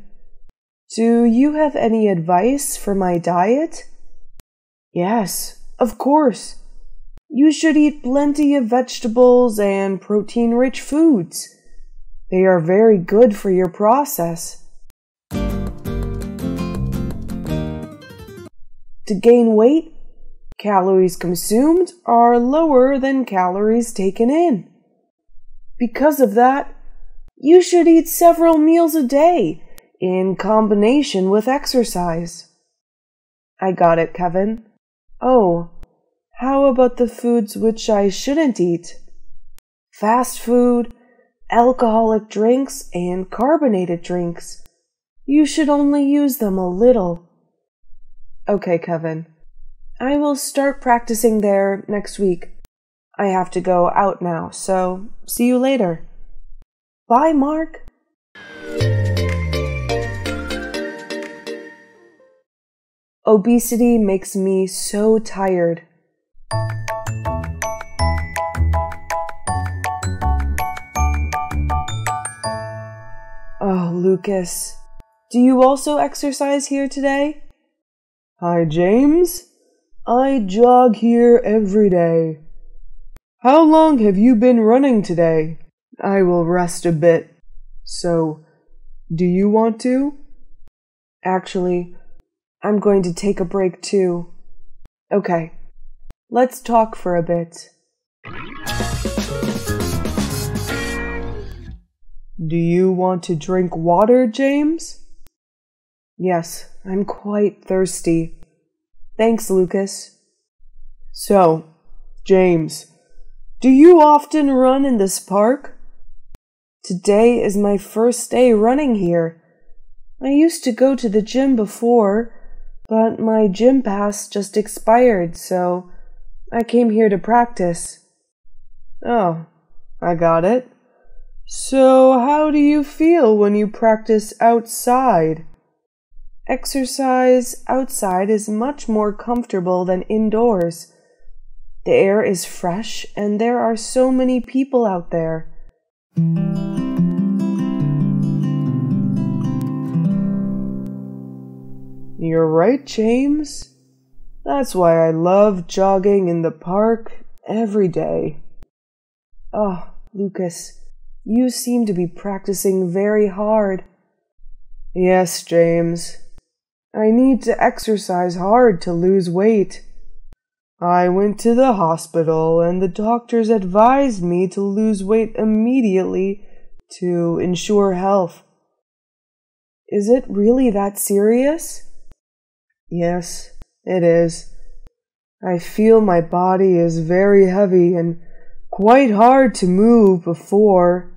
Do you have any advice for my diet? Yes, of course. You should eat plenty of vegetables and protein-rich foods. They are very good for your process. To gain weight, calories consumed are lower than calories taken in. Because of that, you should eat several meals a day in combination with exercise. I got it, Kevin. Oh, how about the foods which I shouldn't eat? Fast food, alcoholic drinks and carbonated drinks. You should only use them a little. Okay, Kevin. I will start practicing there next week. I have to go out now, so see you later. Bye, Mark. Obesity makes me so tired. Oh, Lucas, do you also exercise here today? Hi, James. I jog here every day. How long have you been running today? I will rest a bit. So, do you want to? Actually, I'm going to take a break too. Okay, let's talk for a bit. Do you want to drink water, James? Yes, I'm quite thirsty. Thanks, Lucas. So, James, do you often run in this park? Today is my first day running here. I used to go to the gym before, but my gym pass just expired, so I came here to practice. Oh, I got it. So how do you feel when you practice outside? Exercise outside is much more comfortable than indoors. The air is fresh and there are so many people out there. You're right, James. That's why I love jogging in the park every day. Oh, Lucas, you seem to be practicing very hard. Yes, James. I need to exercise hard to lose weight. I went to the hospital and the doctors advised me to lose weight immediately to ensure health. Is it really that serious? Yes, it is. I feel my body is very heavy and quite hard to move before.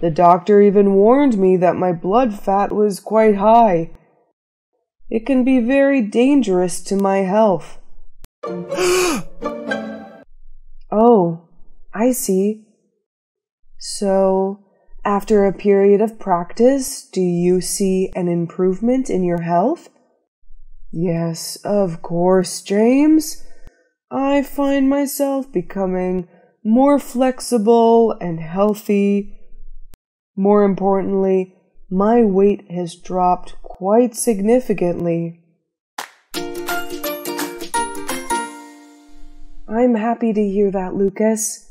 The doctor even warned me that my blood fat was quite high. It can be very dangerous to my health. Oh, I see. So, after a period of practice, do you see an improvement in your health? Yes, of course, James. I find myself becoming more flexible and healthy. More importantly, my weight has dropped quite significantly. I'm happy to hear that, Lucas.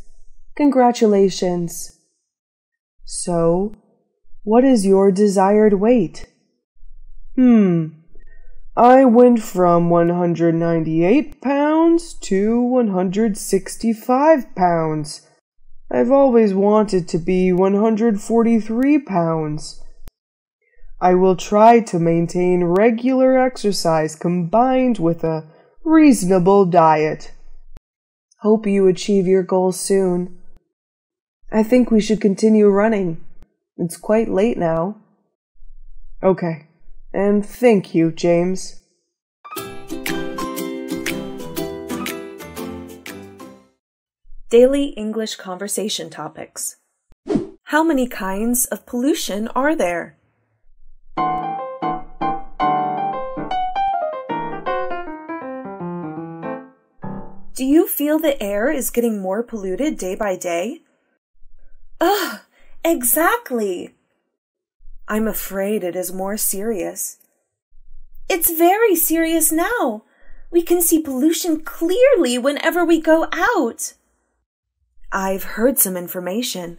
Congratulations. So, what is your desired weight? I went from 198 pounds to 165 pounds. I've always wanted to be 143 pounds. I will try to maintain regular exercise combined with a reasonable diet. Hope you achieve your goal soon. I think we should continue running. It's quite late now. Okay, and thank you, James. Daily English conversation topics. How many kinds of pollution are there? Do you feel the air is getting more polluted day by day? Ugh, exactly. I'm afraid it is more serious. It's very serious now. We can see pollution clearly whenever we go out. I've heard some information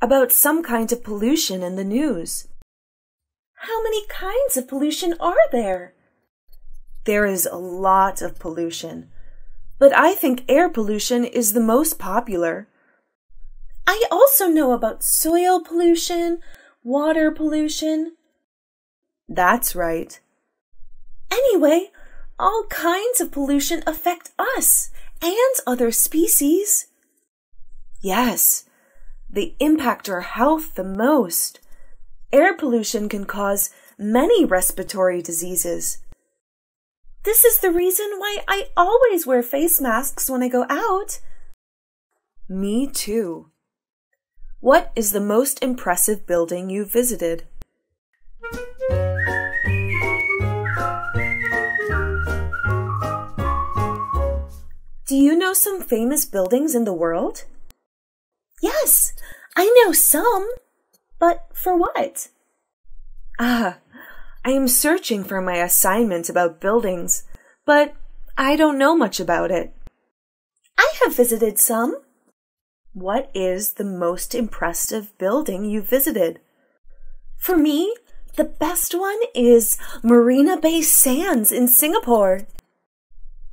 about some kinds of pollution in the news. How many kinds of pollution are there? There is a lot of pollution, but I think air pollution is the most popular. I also know about soil pollution, water pollution. That's right. Anyway, all kinds of pollution affect us and other species. Yes, they impact our health the most. Air pollution can cause many respiratory diseases. This is the reason why I always wear face masks when I go out. Me too. What is the most impressive building you visited? Do you know some famous buildings in the world? Yes, I know some, but for what? I am searching for my assignment about buildings, but I don't know much about it. I have visited some. What is the most impressive building you visited? For me, the best one is Marina Bay Sands in Singapore.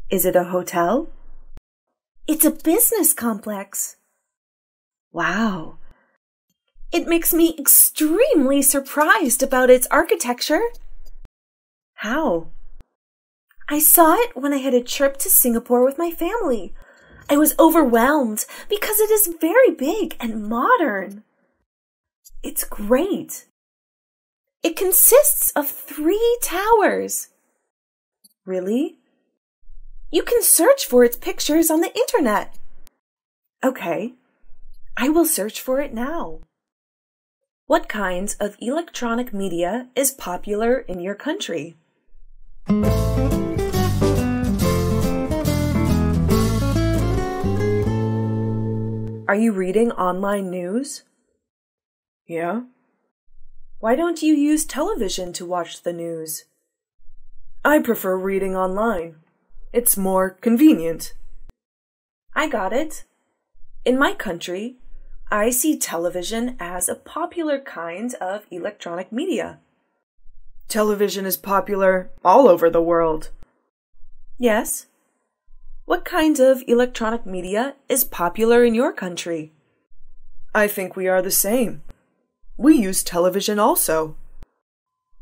Is it a hotel? It's a business complex. Wow. It makes me extremely surprised about its architecture. How? I saw it when I had a trip to Singapore with my family. I was overwhelmed because it is very big and modern. It's great. It consists of 3 towers. Really? You can search for its pictures on the internet. Okay, I will search for it now. What kinds of electronic media is popular in your country? Are you reading online news? Yeah. Why don't you use television to watch the news? I prefer reading online. It's more convenient. I got it. In my country, I see television as a popular kind of electronic media. Television is popular all over the world. Yes. What kind of electronic media is popular in your country? I think we are the same. We use television also.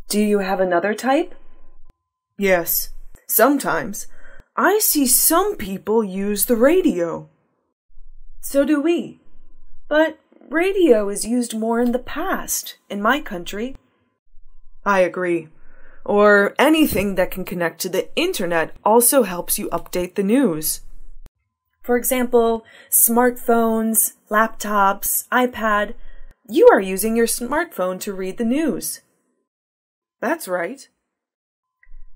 Do you have another type? Yes, sometimes. I see some people use the radio. So do we. But radio is used more in the past in my country. I agree. Or anything that can connect to the internet also helps you update the news. For example, smartphones, laptops, iPad. You are using your smartphone to read the news. That's right.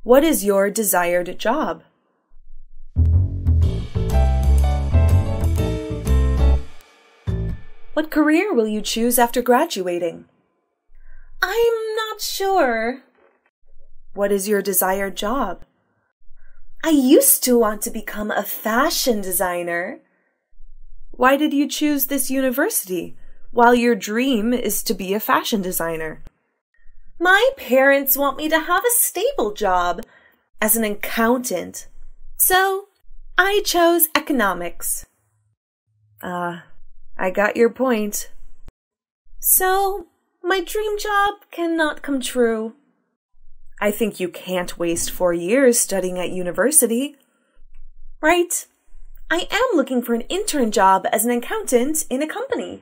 What is your desired job? What career will you choose after graduating? I'm not sure. What is your desired job? I used to want to become a fashion designer. Why did you choose this university, while your dream is to be a fashion designer? My parents want me to have a stable job as an accountant, so I chose economics. I got your point. So, my dream job cannot come true. I think you can't waste 4 years studying at university. Right. I am looking for an intern job as an accountant in a company.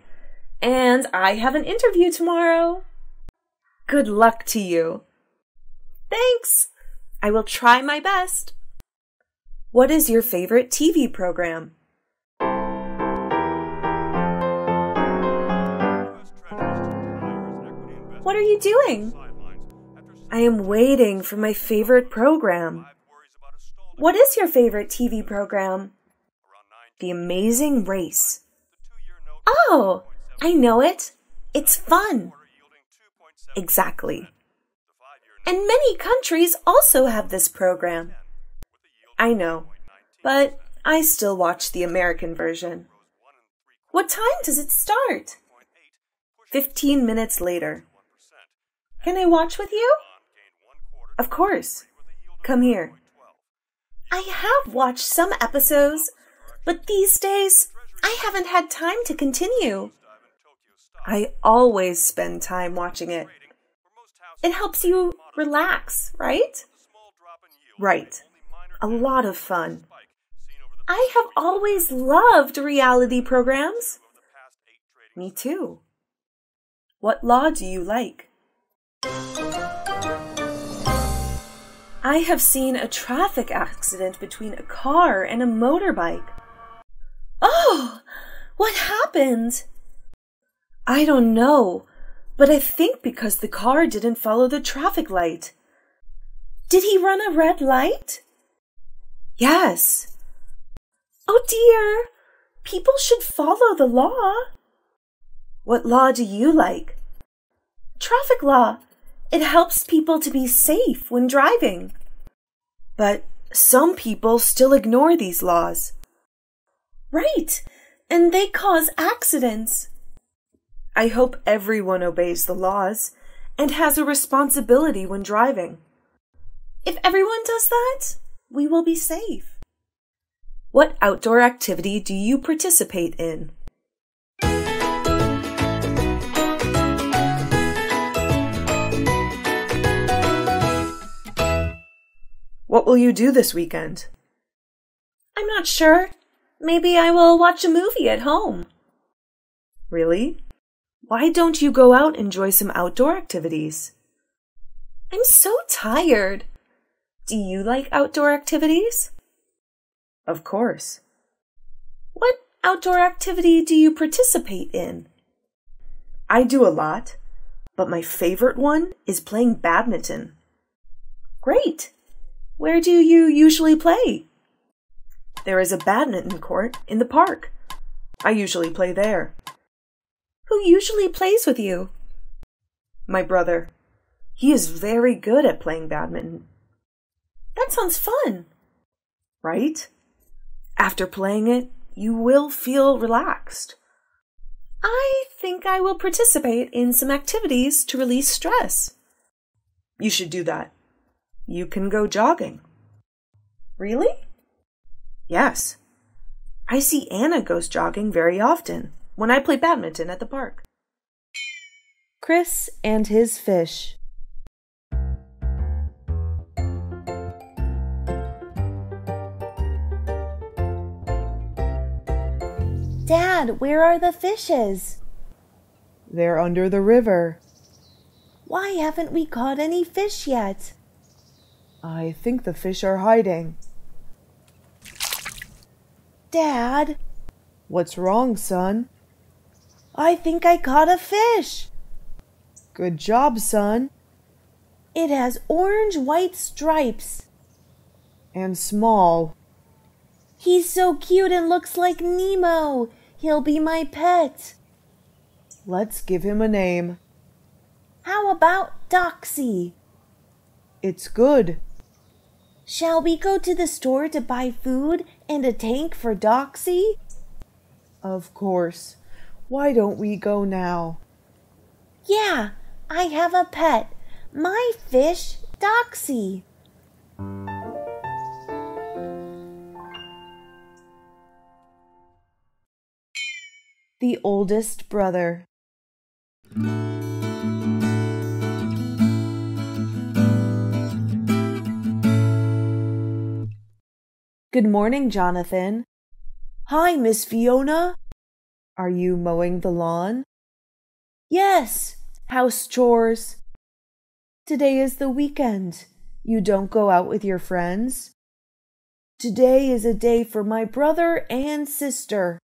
And I have an interview tomorrow. Good luck to you. Thanks. I will try my best. What is your favorite TV program? What are you doing? I am waiting for my favorite program. What is your favorite TV program? The Amazing Race. Oh, I know it. It's fun. Exactly. And many countries also have this program. I know, but I still watch the American version. What time does it start? 15 minutes later. Can I watch with you? Of course. Come here. I have watched some episodes, but these days I haven't had time to continue. I always spend time watching it. It helps you relax, right? Right. A lot of fun. I have always loved reality programs. Me too. What law do you like? I have seen a traffic accident between a car and a motorbike. Oh, what happened? I don't know, but I think because the car didn't follow the traffic light. Did he run a red light? Yes. Oh dear, people should follow the law. What law do you like? Traffic law. It helps people to be safe when driving. But some people still ignore these laws. Right, and they cause accidents. I hope everyone obeys the laws and has a responsibility when driving. If everyone does that, we will be safe. What outdoor activity do you participate in? What will you do this weekend? I'm not sure. Maybe I will watch a movie at home. Really? Why don't you go out and enjoy some outdoor activities? I'm so tired. Do you like outdoor activities? Of course. What outdoor activity do you participate in? I do a lot, but my favorite one is playing badminton. Great! Where do you usually play? There is a badminton court in the park. I usually play there. Who usually plays with you? My brother. He is very good at playing badminton. That sounds fun. Right? After playing it, you will feel relaxed. I think I will participate in some activities to release stress. You should do that. You can go jogging. Really? Yes. I see Anna goes jogging very often when I play badminton at the park. Chris and his fish. Dad, where are the fishes? They're under the river. Why haven't we caught any fish yet? I think the fish are hiding. Dad! What's wrong, son? I think I caught a fish! Good job, son! It has orange-white stripes. And small. He's so cute and looks like Nemo. He'll be my pet. Let's give him a name. How about Doxy? It's good. Shall we go to the store to buy food and a tank for Doxy? Of course. Why don't we go now? Yeah, I have a pet. My fish, Doxy. The oldest brother. Good morning, Jonathan. Hi, Miss Fiona. Are you mowing the lawn? Yes, house chores. Today is the weekend. You don't go out with your friends? Today is a day for my brother and sister.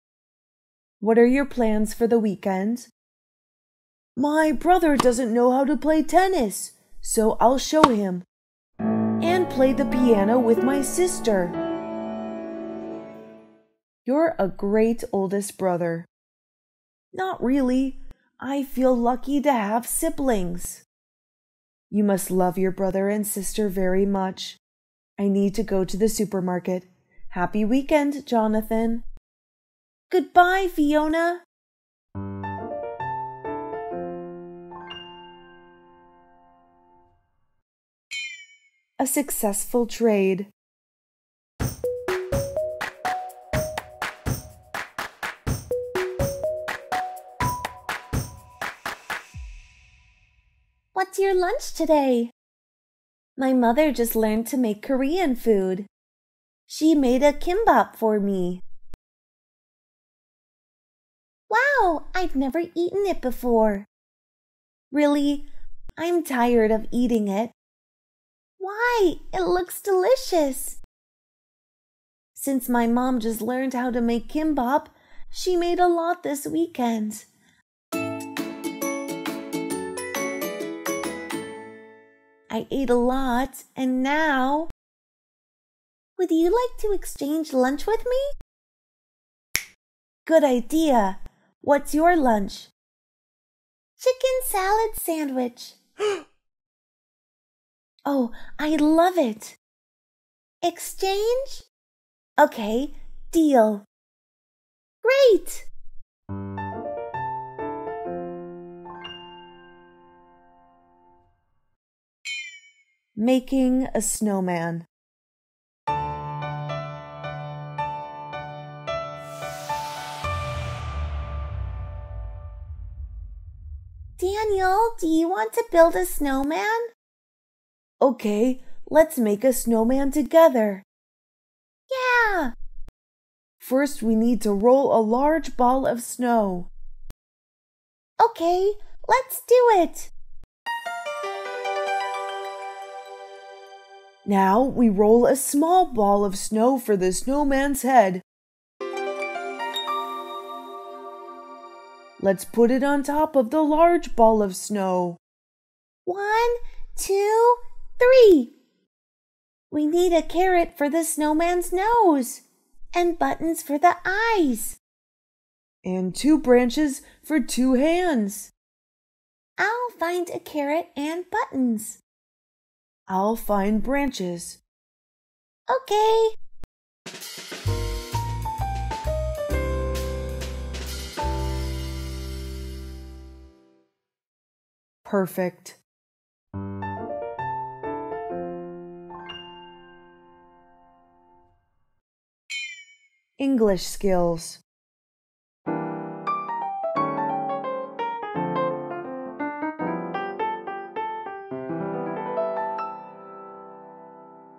What are your plans for the weekend? My brother doesn't know how to play tennis, so I'll show him. And play the piano with my sister. You're a great oldest brother. Not really. I feel lucky to have siblings. You must love your brother and sister very much. I need to go to the supermarket. Happy weekend, Jonathan. Goodbye, Fiona. A successful trade. What's your lunch today? My mother just learned to make Korean food. She made a kimbap for me. Wow, I've never eaten it before. Really? I'm tired of eating it. Why? It looks delicious. Since my mom just learned how to make kimbap, she made a lot this weekend. I ate a lot, and now... Would you like to exchange lunch with me? Good idea. What's your lunch? Chicken salad sandwich. Oh, I love it. Exchange? Okay, deal. Great! Making a snowman. Daniel, do you want to build a snowman? Okay, let's make a snowman together. Yeah! First, we need to roll a large ball of snow. Okay, let's do it! Now we roll a small ball of snow for the snowman's head. Let's put it on top of the large ball of snow. 1, 2, 3. We need a carrot for the snowman's nose and buttons for the eyes. And 2 branches for 2 hands. I'll find a carrot and buttons. I'll find branches. Okay. Perfect. English skills.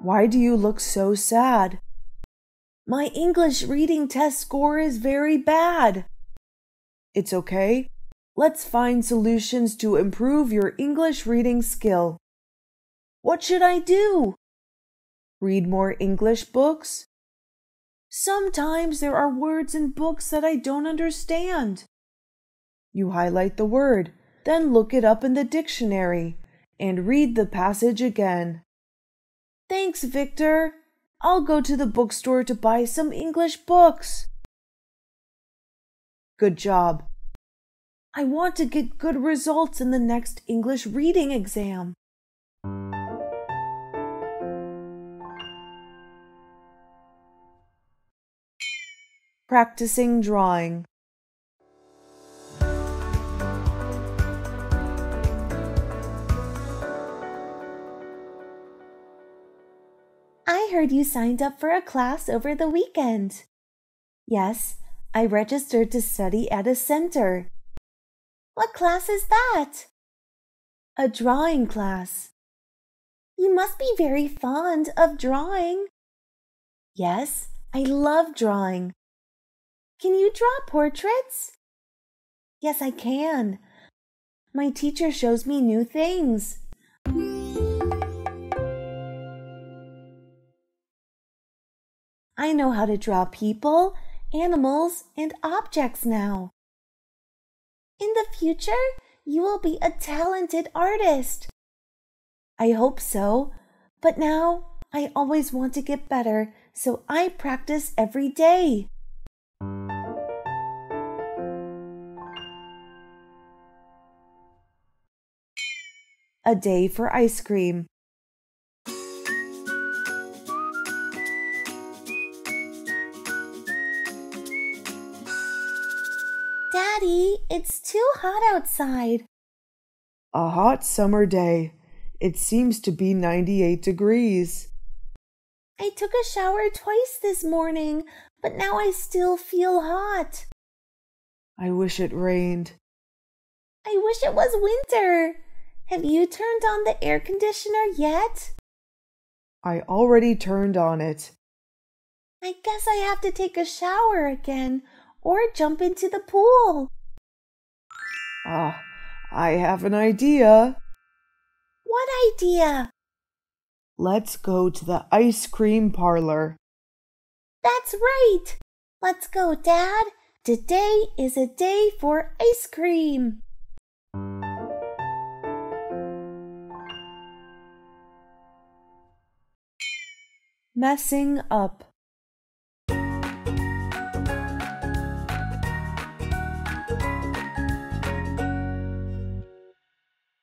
Why do you look so sad? My English reading test score is very bad. It's okay. Let's find solutions to improve your English reading skill. What should I do? Read more English books? Sometimes there are words in books that I don't understand. You highlight the word, then look it up in the dictionary, and read the passage again. Thanks, Victor. I'll go to the bookstore to buy some English books. Good job. I want to get good results in the next English reading exam. Practicing drawing. I heard you signed up for a class over the weekend. Yes, I registered to study at a center. What class is that? A drawing class. You must be very fond of drawing. Yes, I love drawing. Can you draw portraits? Yes, I can. My teacher shows me new things. I know how to draw people, animals, and objects now. In the future, you will be a talented artist. I hope so, but now I always want to get better, so I practice every day. A day for ice cream. Daddy, it's too hot outside. A hot summer day. It seems to be 98 degrees. I took a shower twice this morning, but now I still feel hot. I wish it rained. I wish it was winter. Have you turned on the air conditioner yet? I already turned on it. I guess I have to take a shower again, or jump into the pool. Ah, I have an idea. What idea? Let's go to the ice cream parlor. That's right. Let's go, Dad. Today is a day for ice cream. Messing up.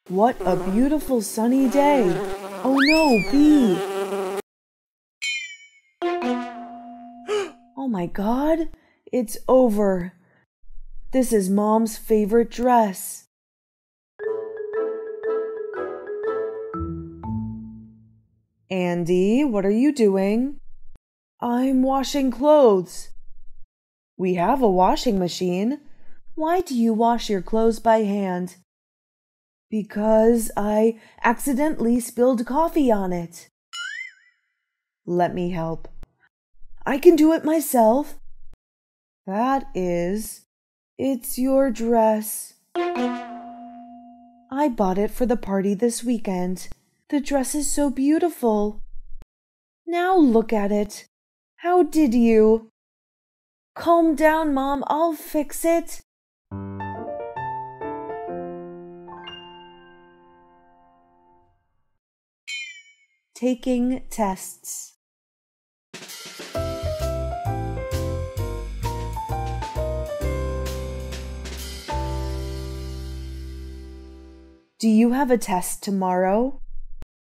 What a beautiful sunny day. Oh no, Bee! Oh my God, it's over. This is Mom's favorite dress. Andy, what are you doing? I'm washing clothes. We have a washing machine. Why do you wash your clothes by hand? Because I accidentally spilled coffee on it. Let me help. I can do it myself. That is, it's your dress. I bought it for the party this weekend. The dress is so beautiful. Now look at it. How did you? Calm down, Mom. I'll fix it. Taking tests. Do you have a test tomorrow?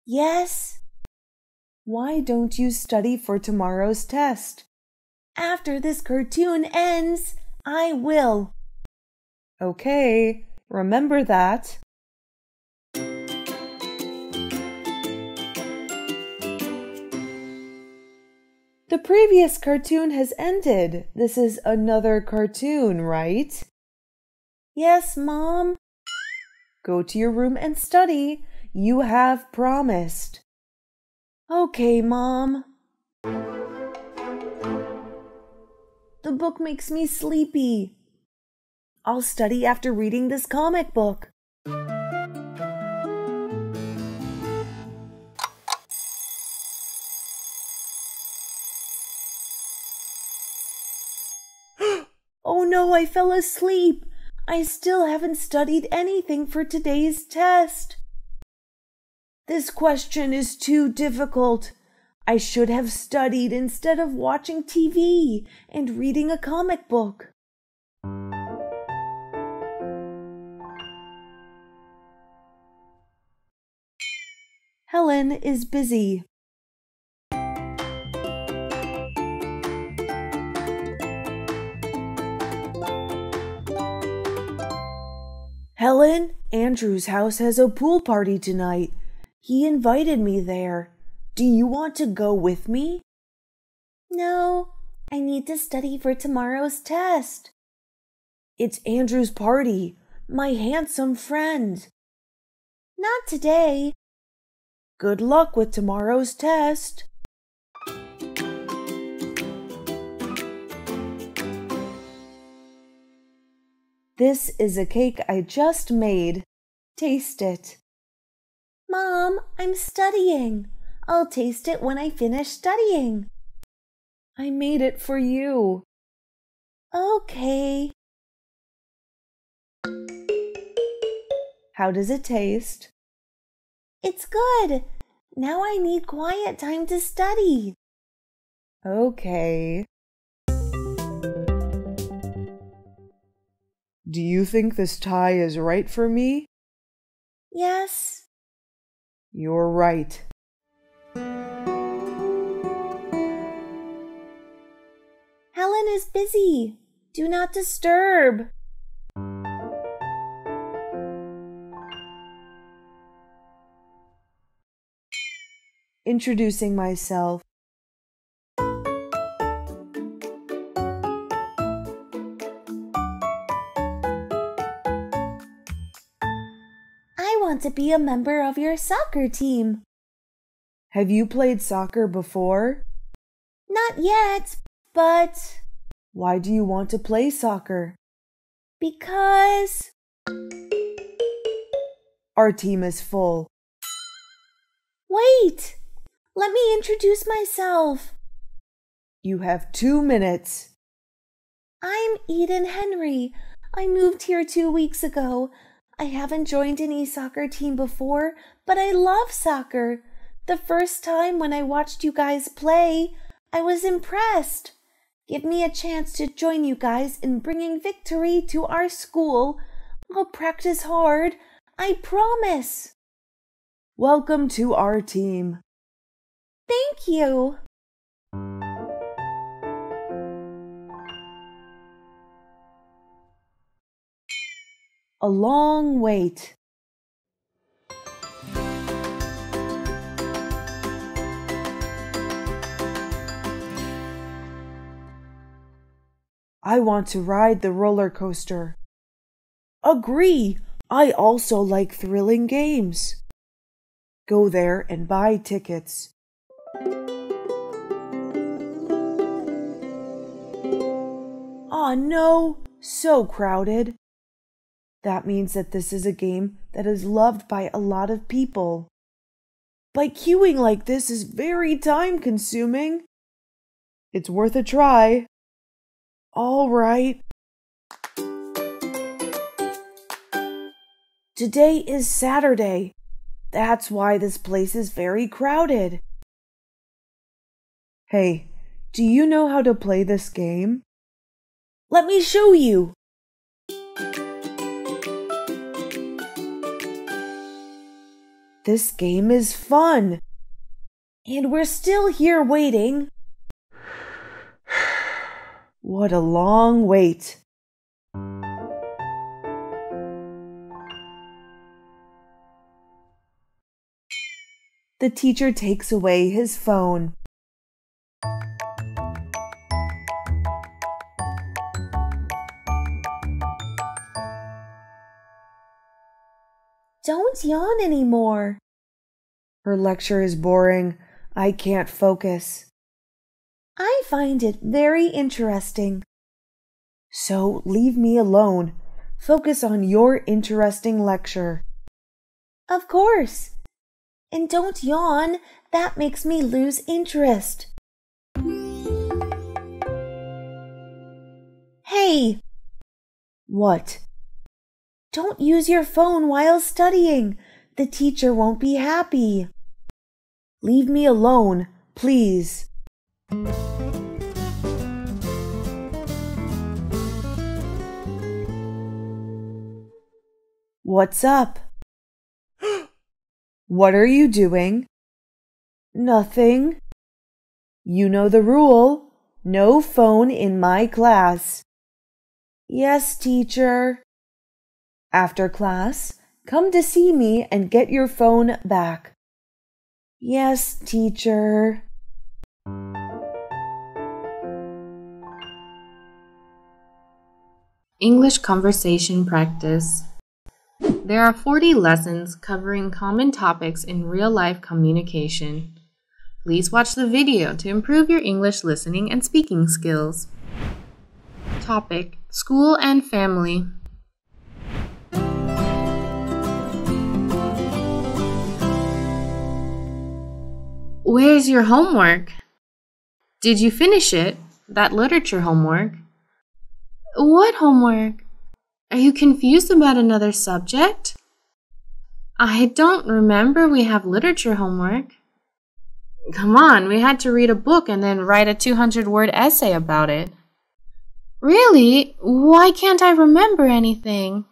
Yes. Why don't you study for tomorrow's test? After this cartoon ends, I will. Okay, remember that. The previous cartoon has ended. This is another cartoon, right? Yes, Mom. Go to your room and study. You have promised. Okay, Mom. The book makes me sleepy. I'll study after reading this comic book. Oh no, I fell asleep. I still haven't studied anything for today's test. This question is too difficult. I should have studied instead of watching TV and reading a comic book. Helen is busy. Helen, Andrew's house has a pool party tonight. He invited me there. Do you want to go with me? No, I need to study for tomorrow's test. It's Andrew's party, my handsome friend. Not today. Good luck with tomorrow's test. This is a cake I just made. Taste it. Mom, I'm studying. I'll taste it when I finish studying. I made it for you. Okay. How does it taste? It's good. Now I need quiet time to study. Okay. Do you think this tie is right for me? Yes. You're right. Helen is busy. Do not disturb. Introducing myself. To be a member of your soccer team. Have you played soccer before? Not yet, but... Why do you want to play soccer? Because our team is full. Wait! Let me introduce myself. You have 2 minutes. I'm Eden Henry. I moved here 2 weeks ago. I haven't joined any soccer team before, but I love soccer. The first time when I watched you guys play, I was impressed. Give me a chance to join you guys in bringing victory to our school. I'll practice hard. I promise. Welcome to our team. Thank you. A long wait. I want to ride the roller coaster. Agree! I also like thrilling games. Go there and buy tickets. Aw, no! So crowded. That means that this is a game that is loved by a lot of people. But queuing like this is very time-consuming. It's worth a try. All right. Today is Saturday. That's why this place is very crowded. Hey, do you know how to play this game? Let me show you. This game is fun. And we're still here waiting. What a long wait. The teacher takes away his phone. Don't yawn anymore. Her lecture is boring. I can't focus. I find it very interesting. So leave me alone. Focus on your interesting lecture. Of course. And don't yawn. That makes me lose interest. Hey! What? Don't use your phone while studying. The teacher won't be happy. Leave me alone, please. What's up? What are you doing? Nothing. You know the rule. No phone in my class. Yes, teacher. After class, come to see me and get your phone back. Yes, teacher. English conversation practice. There are 40 lessons covering common topics in real-life communication. Please watch the video to improve your English listening and speaking skills. Topic: School and Family. Where's your homework? Did you finish it? That literature homework? What homework? Are you confused about another subject? I don't remember we have literature homework. Come on, we had to read a book and then write a 200-word essay about it. Really? Why can't I remember anything?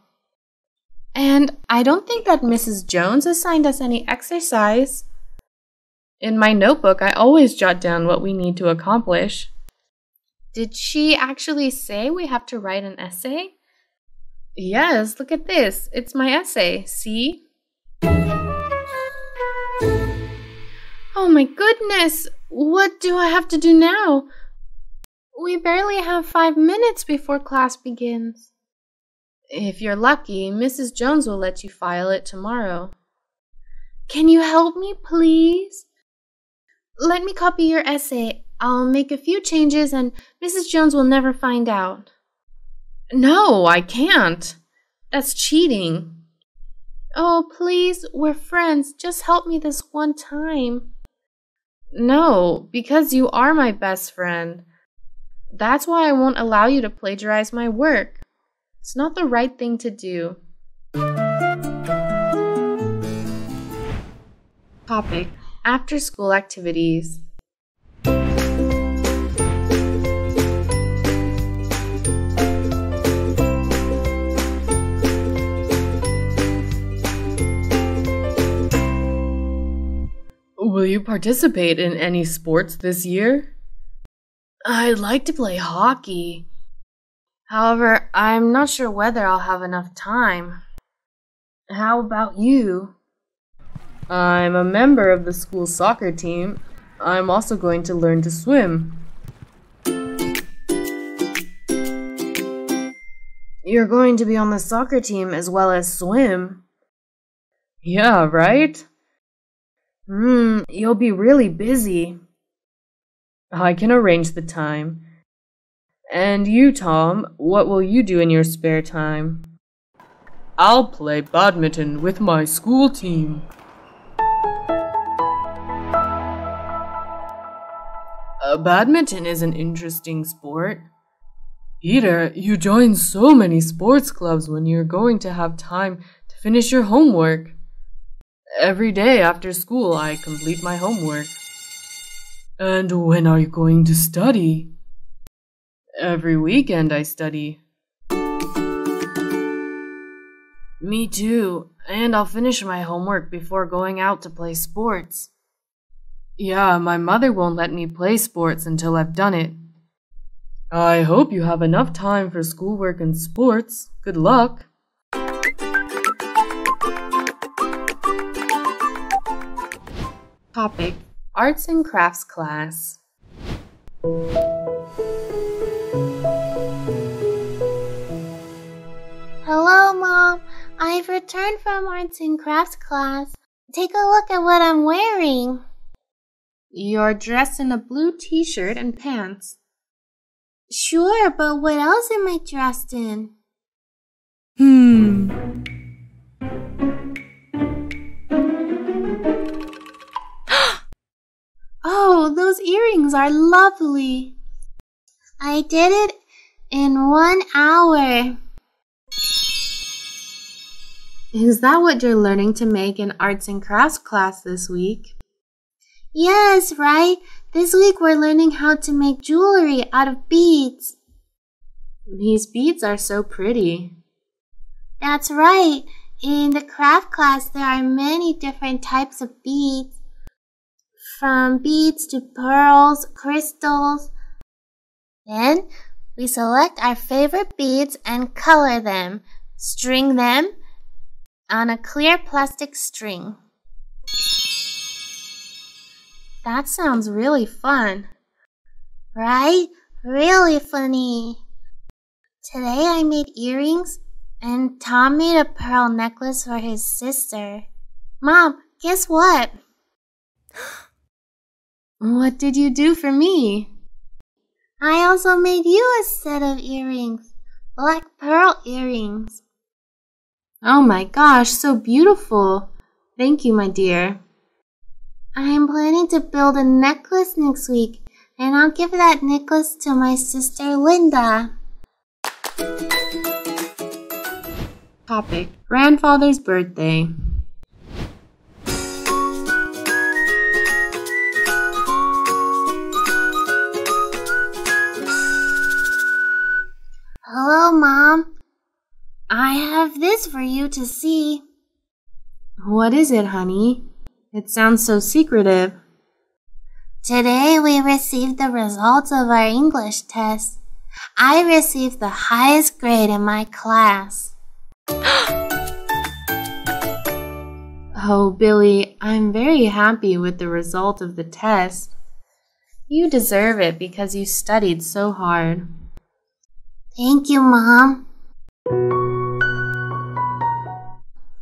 And I don't think that Mrs. Jones assigned us any exercise. In my notebook, I always jot down what we need to accomplish. Did she actually say we have to write an essay? Yes, look at this. It's my essay. See? Oh my goodness! What do I have to do now? We barely have 5 minutes before class begins. If you're lucky, Mrs. Jones will let you file it tomorrow. Can you help me, please? Let me copy your essay. I'll make a few changes and Mrs. Jones will never find out. No, I can't. That's cheating. Oh, please, we're friends. Just help me this one time. No, because you are my best friend. That's why I won't allow you to plagiarize my work. It's not the right thing to do. Topic: after-school activities. Will you participate in any sports this year? I'd like to play hockey. However, I'm not sure whether I'll have enough time. How about you? I'm a member of the school soccer team. I'm also going to learn to swim. You're going to be on the soccer team as well as swim. Yeah, right? You'll be really busy. I can arrange the time. And you, Tom, what will you do in your spare time? I'll play badminton with my school team. Badminton is an interesting sport. Peter, you join so many sports clubs when you're going to have time to finish your homework. Every day after school, I complete my homework. And when are you going to study? Every weekend, I study. Me too, and I'll finish my homework before going out to play sports. Yeah, my mother won't let me play sports until I've done it. I hope you have enough time for schoolwork and sports. Good luck. Topic: arts and crafts class. Hello, Mom. I've returned from arts and crafts class. Take a look at what I'm wearing. You're dressed in a blue t-shirt and pants. Sure, but what else am I dressed in? Oh, those earrings are lovely. I did it in 1 hour. Is that what you're learning to make in arts and crafts class this week? Yes, right? This week we're learning how to make jewelry out of beads. These beads are so pretty. That's right. In the craft class, there are many different types of beads. From beads to pearls, crystals. Then we select our favorite beads and color them. String them on a clear plastic string. That sounds really fun. Right? Really funny. Today I made earrings and Tom made a pearl necklace for his sister. Mom, guess what? What did you do for me? I also made you a set of earrings. Black pearl earrings. Oh my gosh, so beautiful. Thank you, my dear. I'm planning to build a necklace next week, and I'll give that necklace to my sister Linda. Topic: grandfather's birthday. Hello, Mom. I have this for you to see. What is it, honey? It sounds so secretive. Today we received the results of our English test. I received the highest grade in my class. Oh, Billy, I'm very happy with the result of the test. You deserve it because you studied so hard. Thank you, Mom.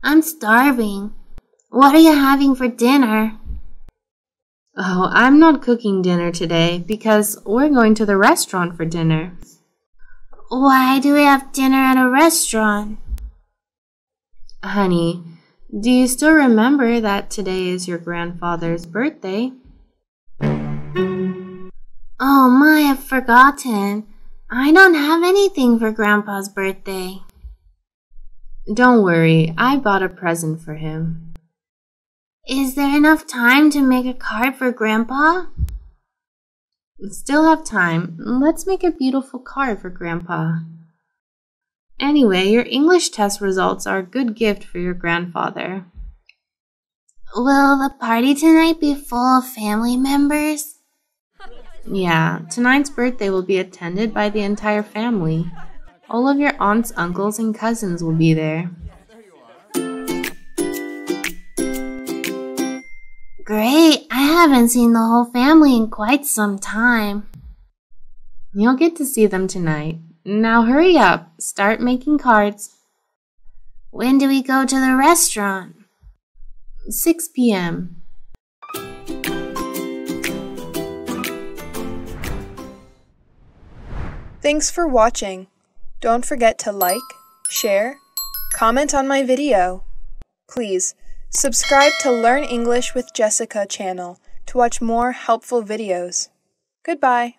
I'm starving. What are you having for dinner? Oh, I'm not cooking dinner today because we're going to the restaurant for dinner. Why do we have dinner at a restaurant? Honey, do you still remember that today is your grandfather's birthday? Oh my, I've forgotten. I don't have anything for Grandpa's birthday. Don't worry, I bought a present for him. Is there enough time to make a card for Grandpa? Still have time. Let's make a beautiful card for Grandpa. Anyway, your English test results are a good gift for your grandfather. Will the party tonight be full of family members? Yeah, tonight's birthday will be attended by the entire family. All of your aunts, uncles, and cousins will be there. Great! I haven't seen the whole family in quite some time. You'll get to see them tonight. Now hurry up. Start making cards. When do we go to the restaurant? 6 p.m. Thanks for watching. Don't forget to like, share, comment on my video. Please, subscribe to Learn English with Jessica channel to watch more helpful videos. Goodbye.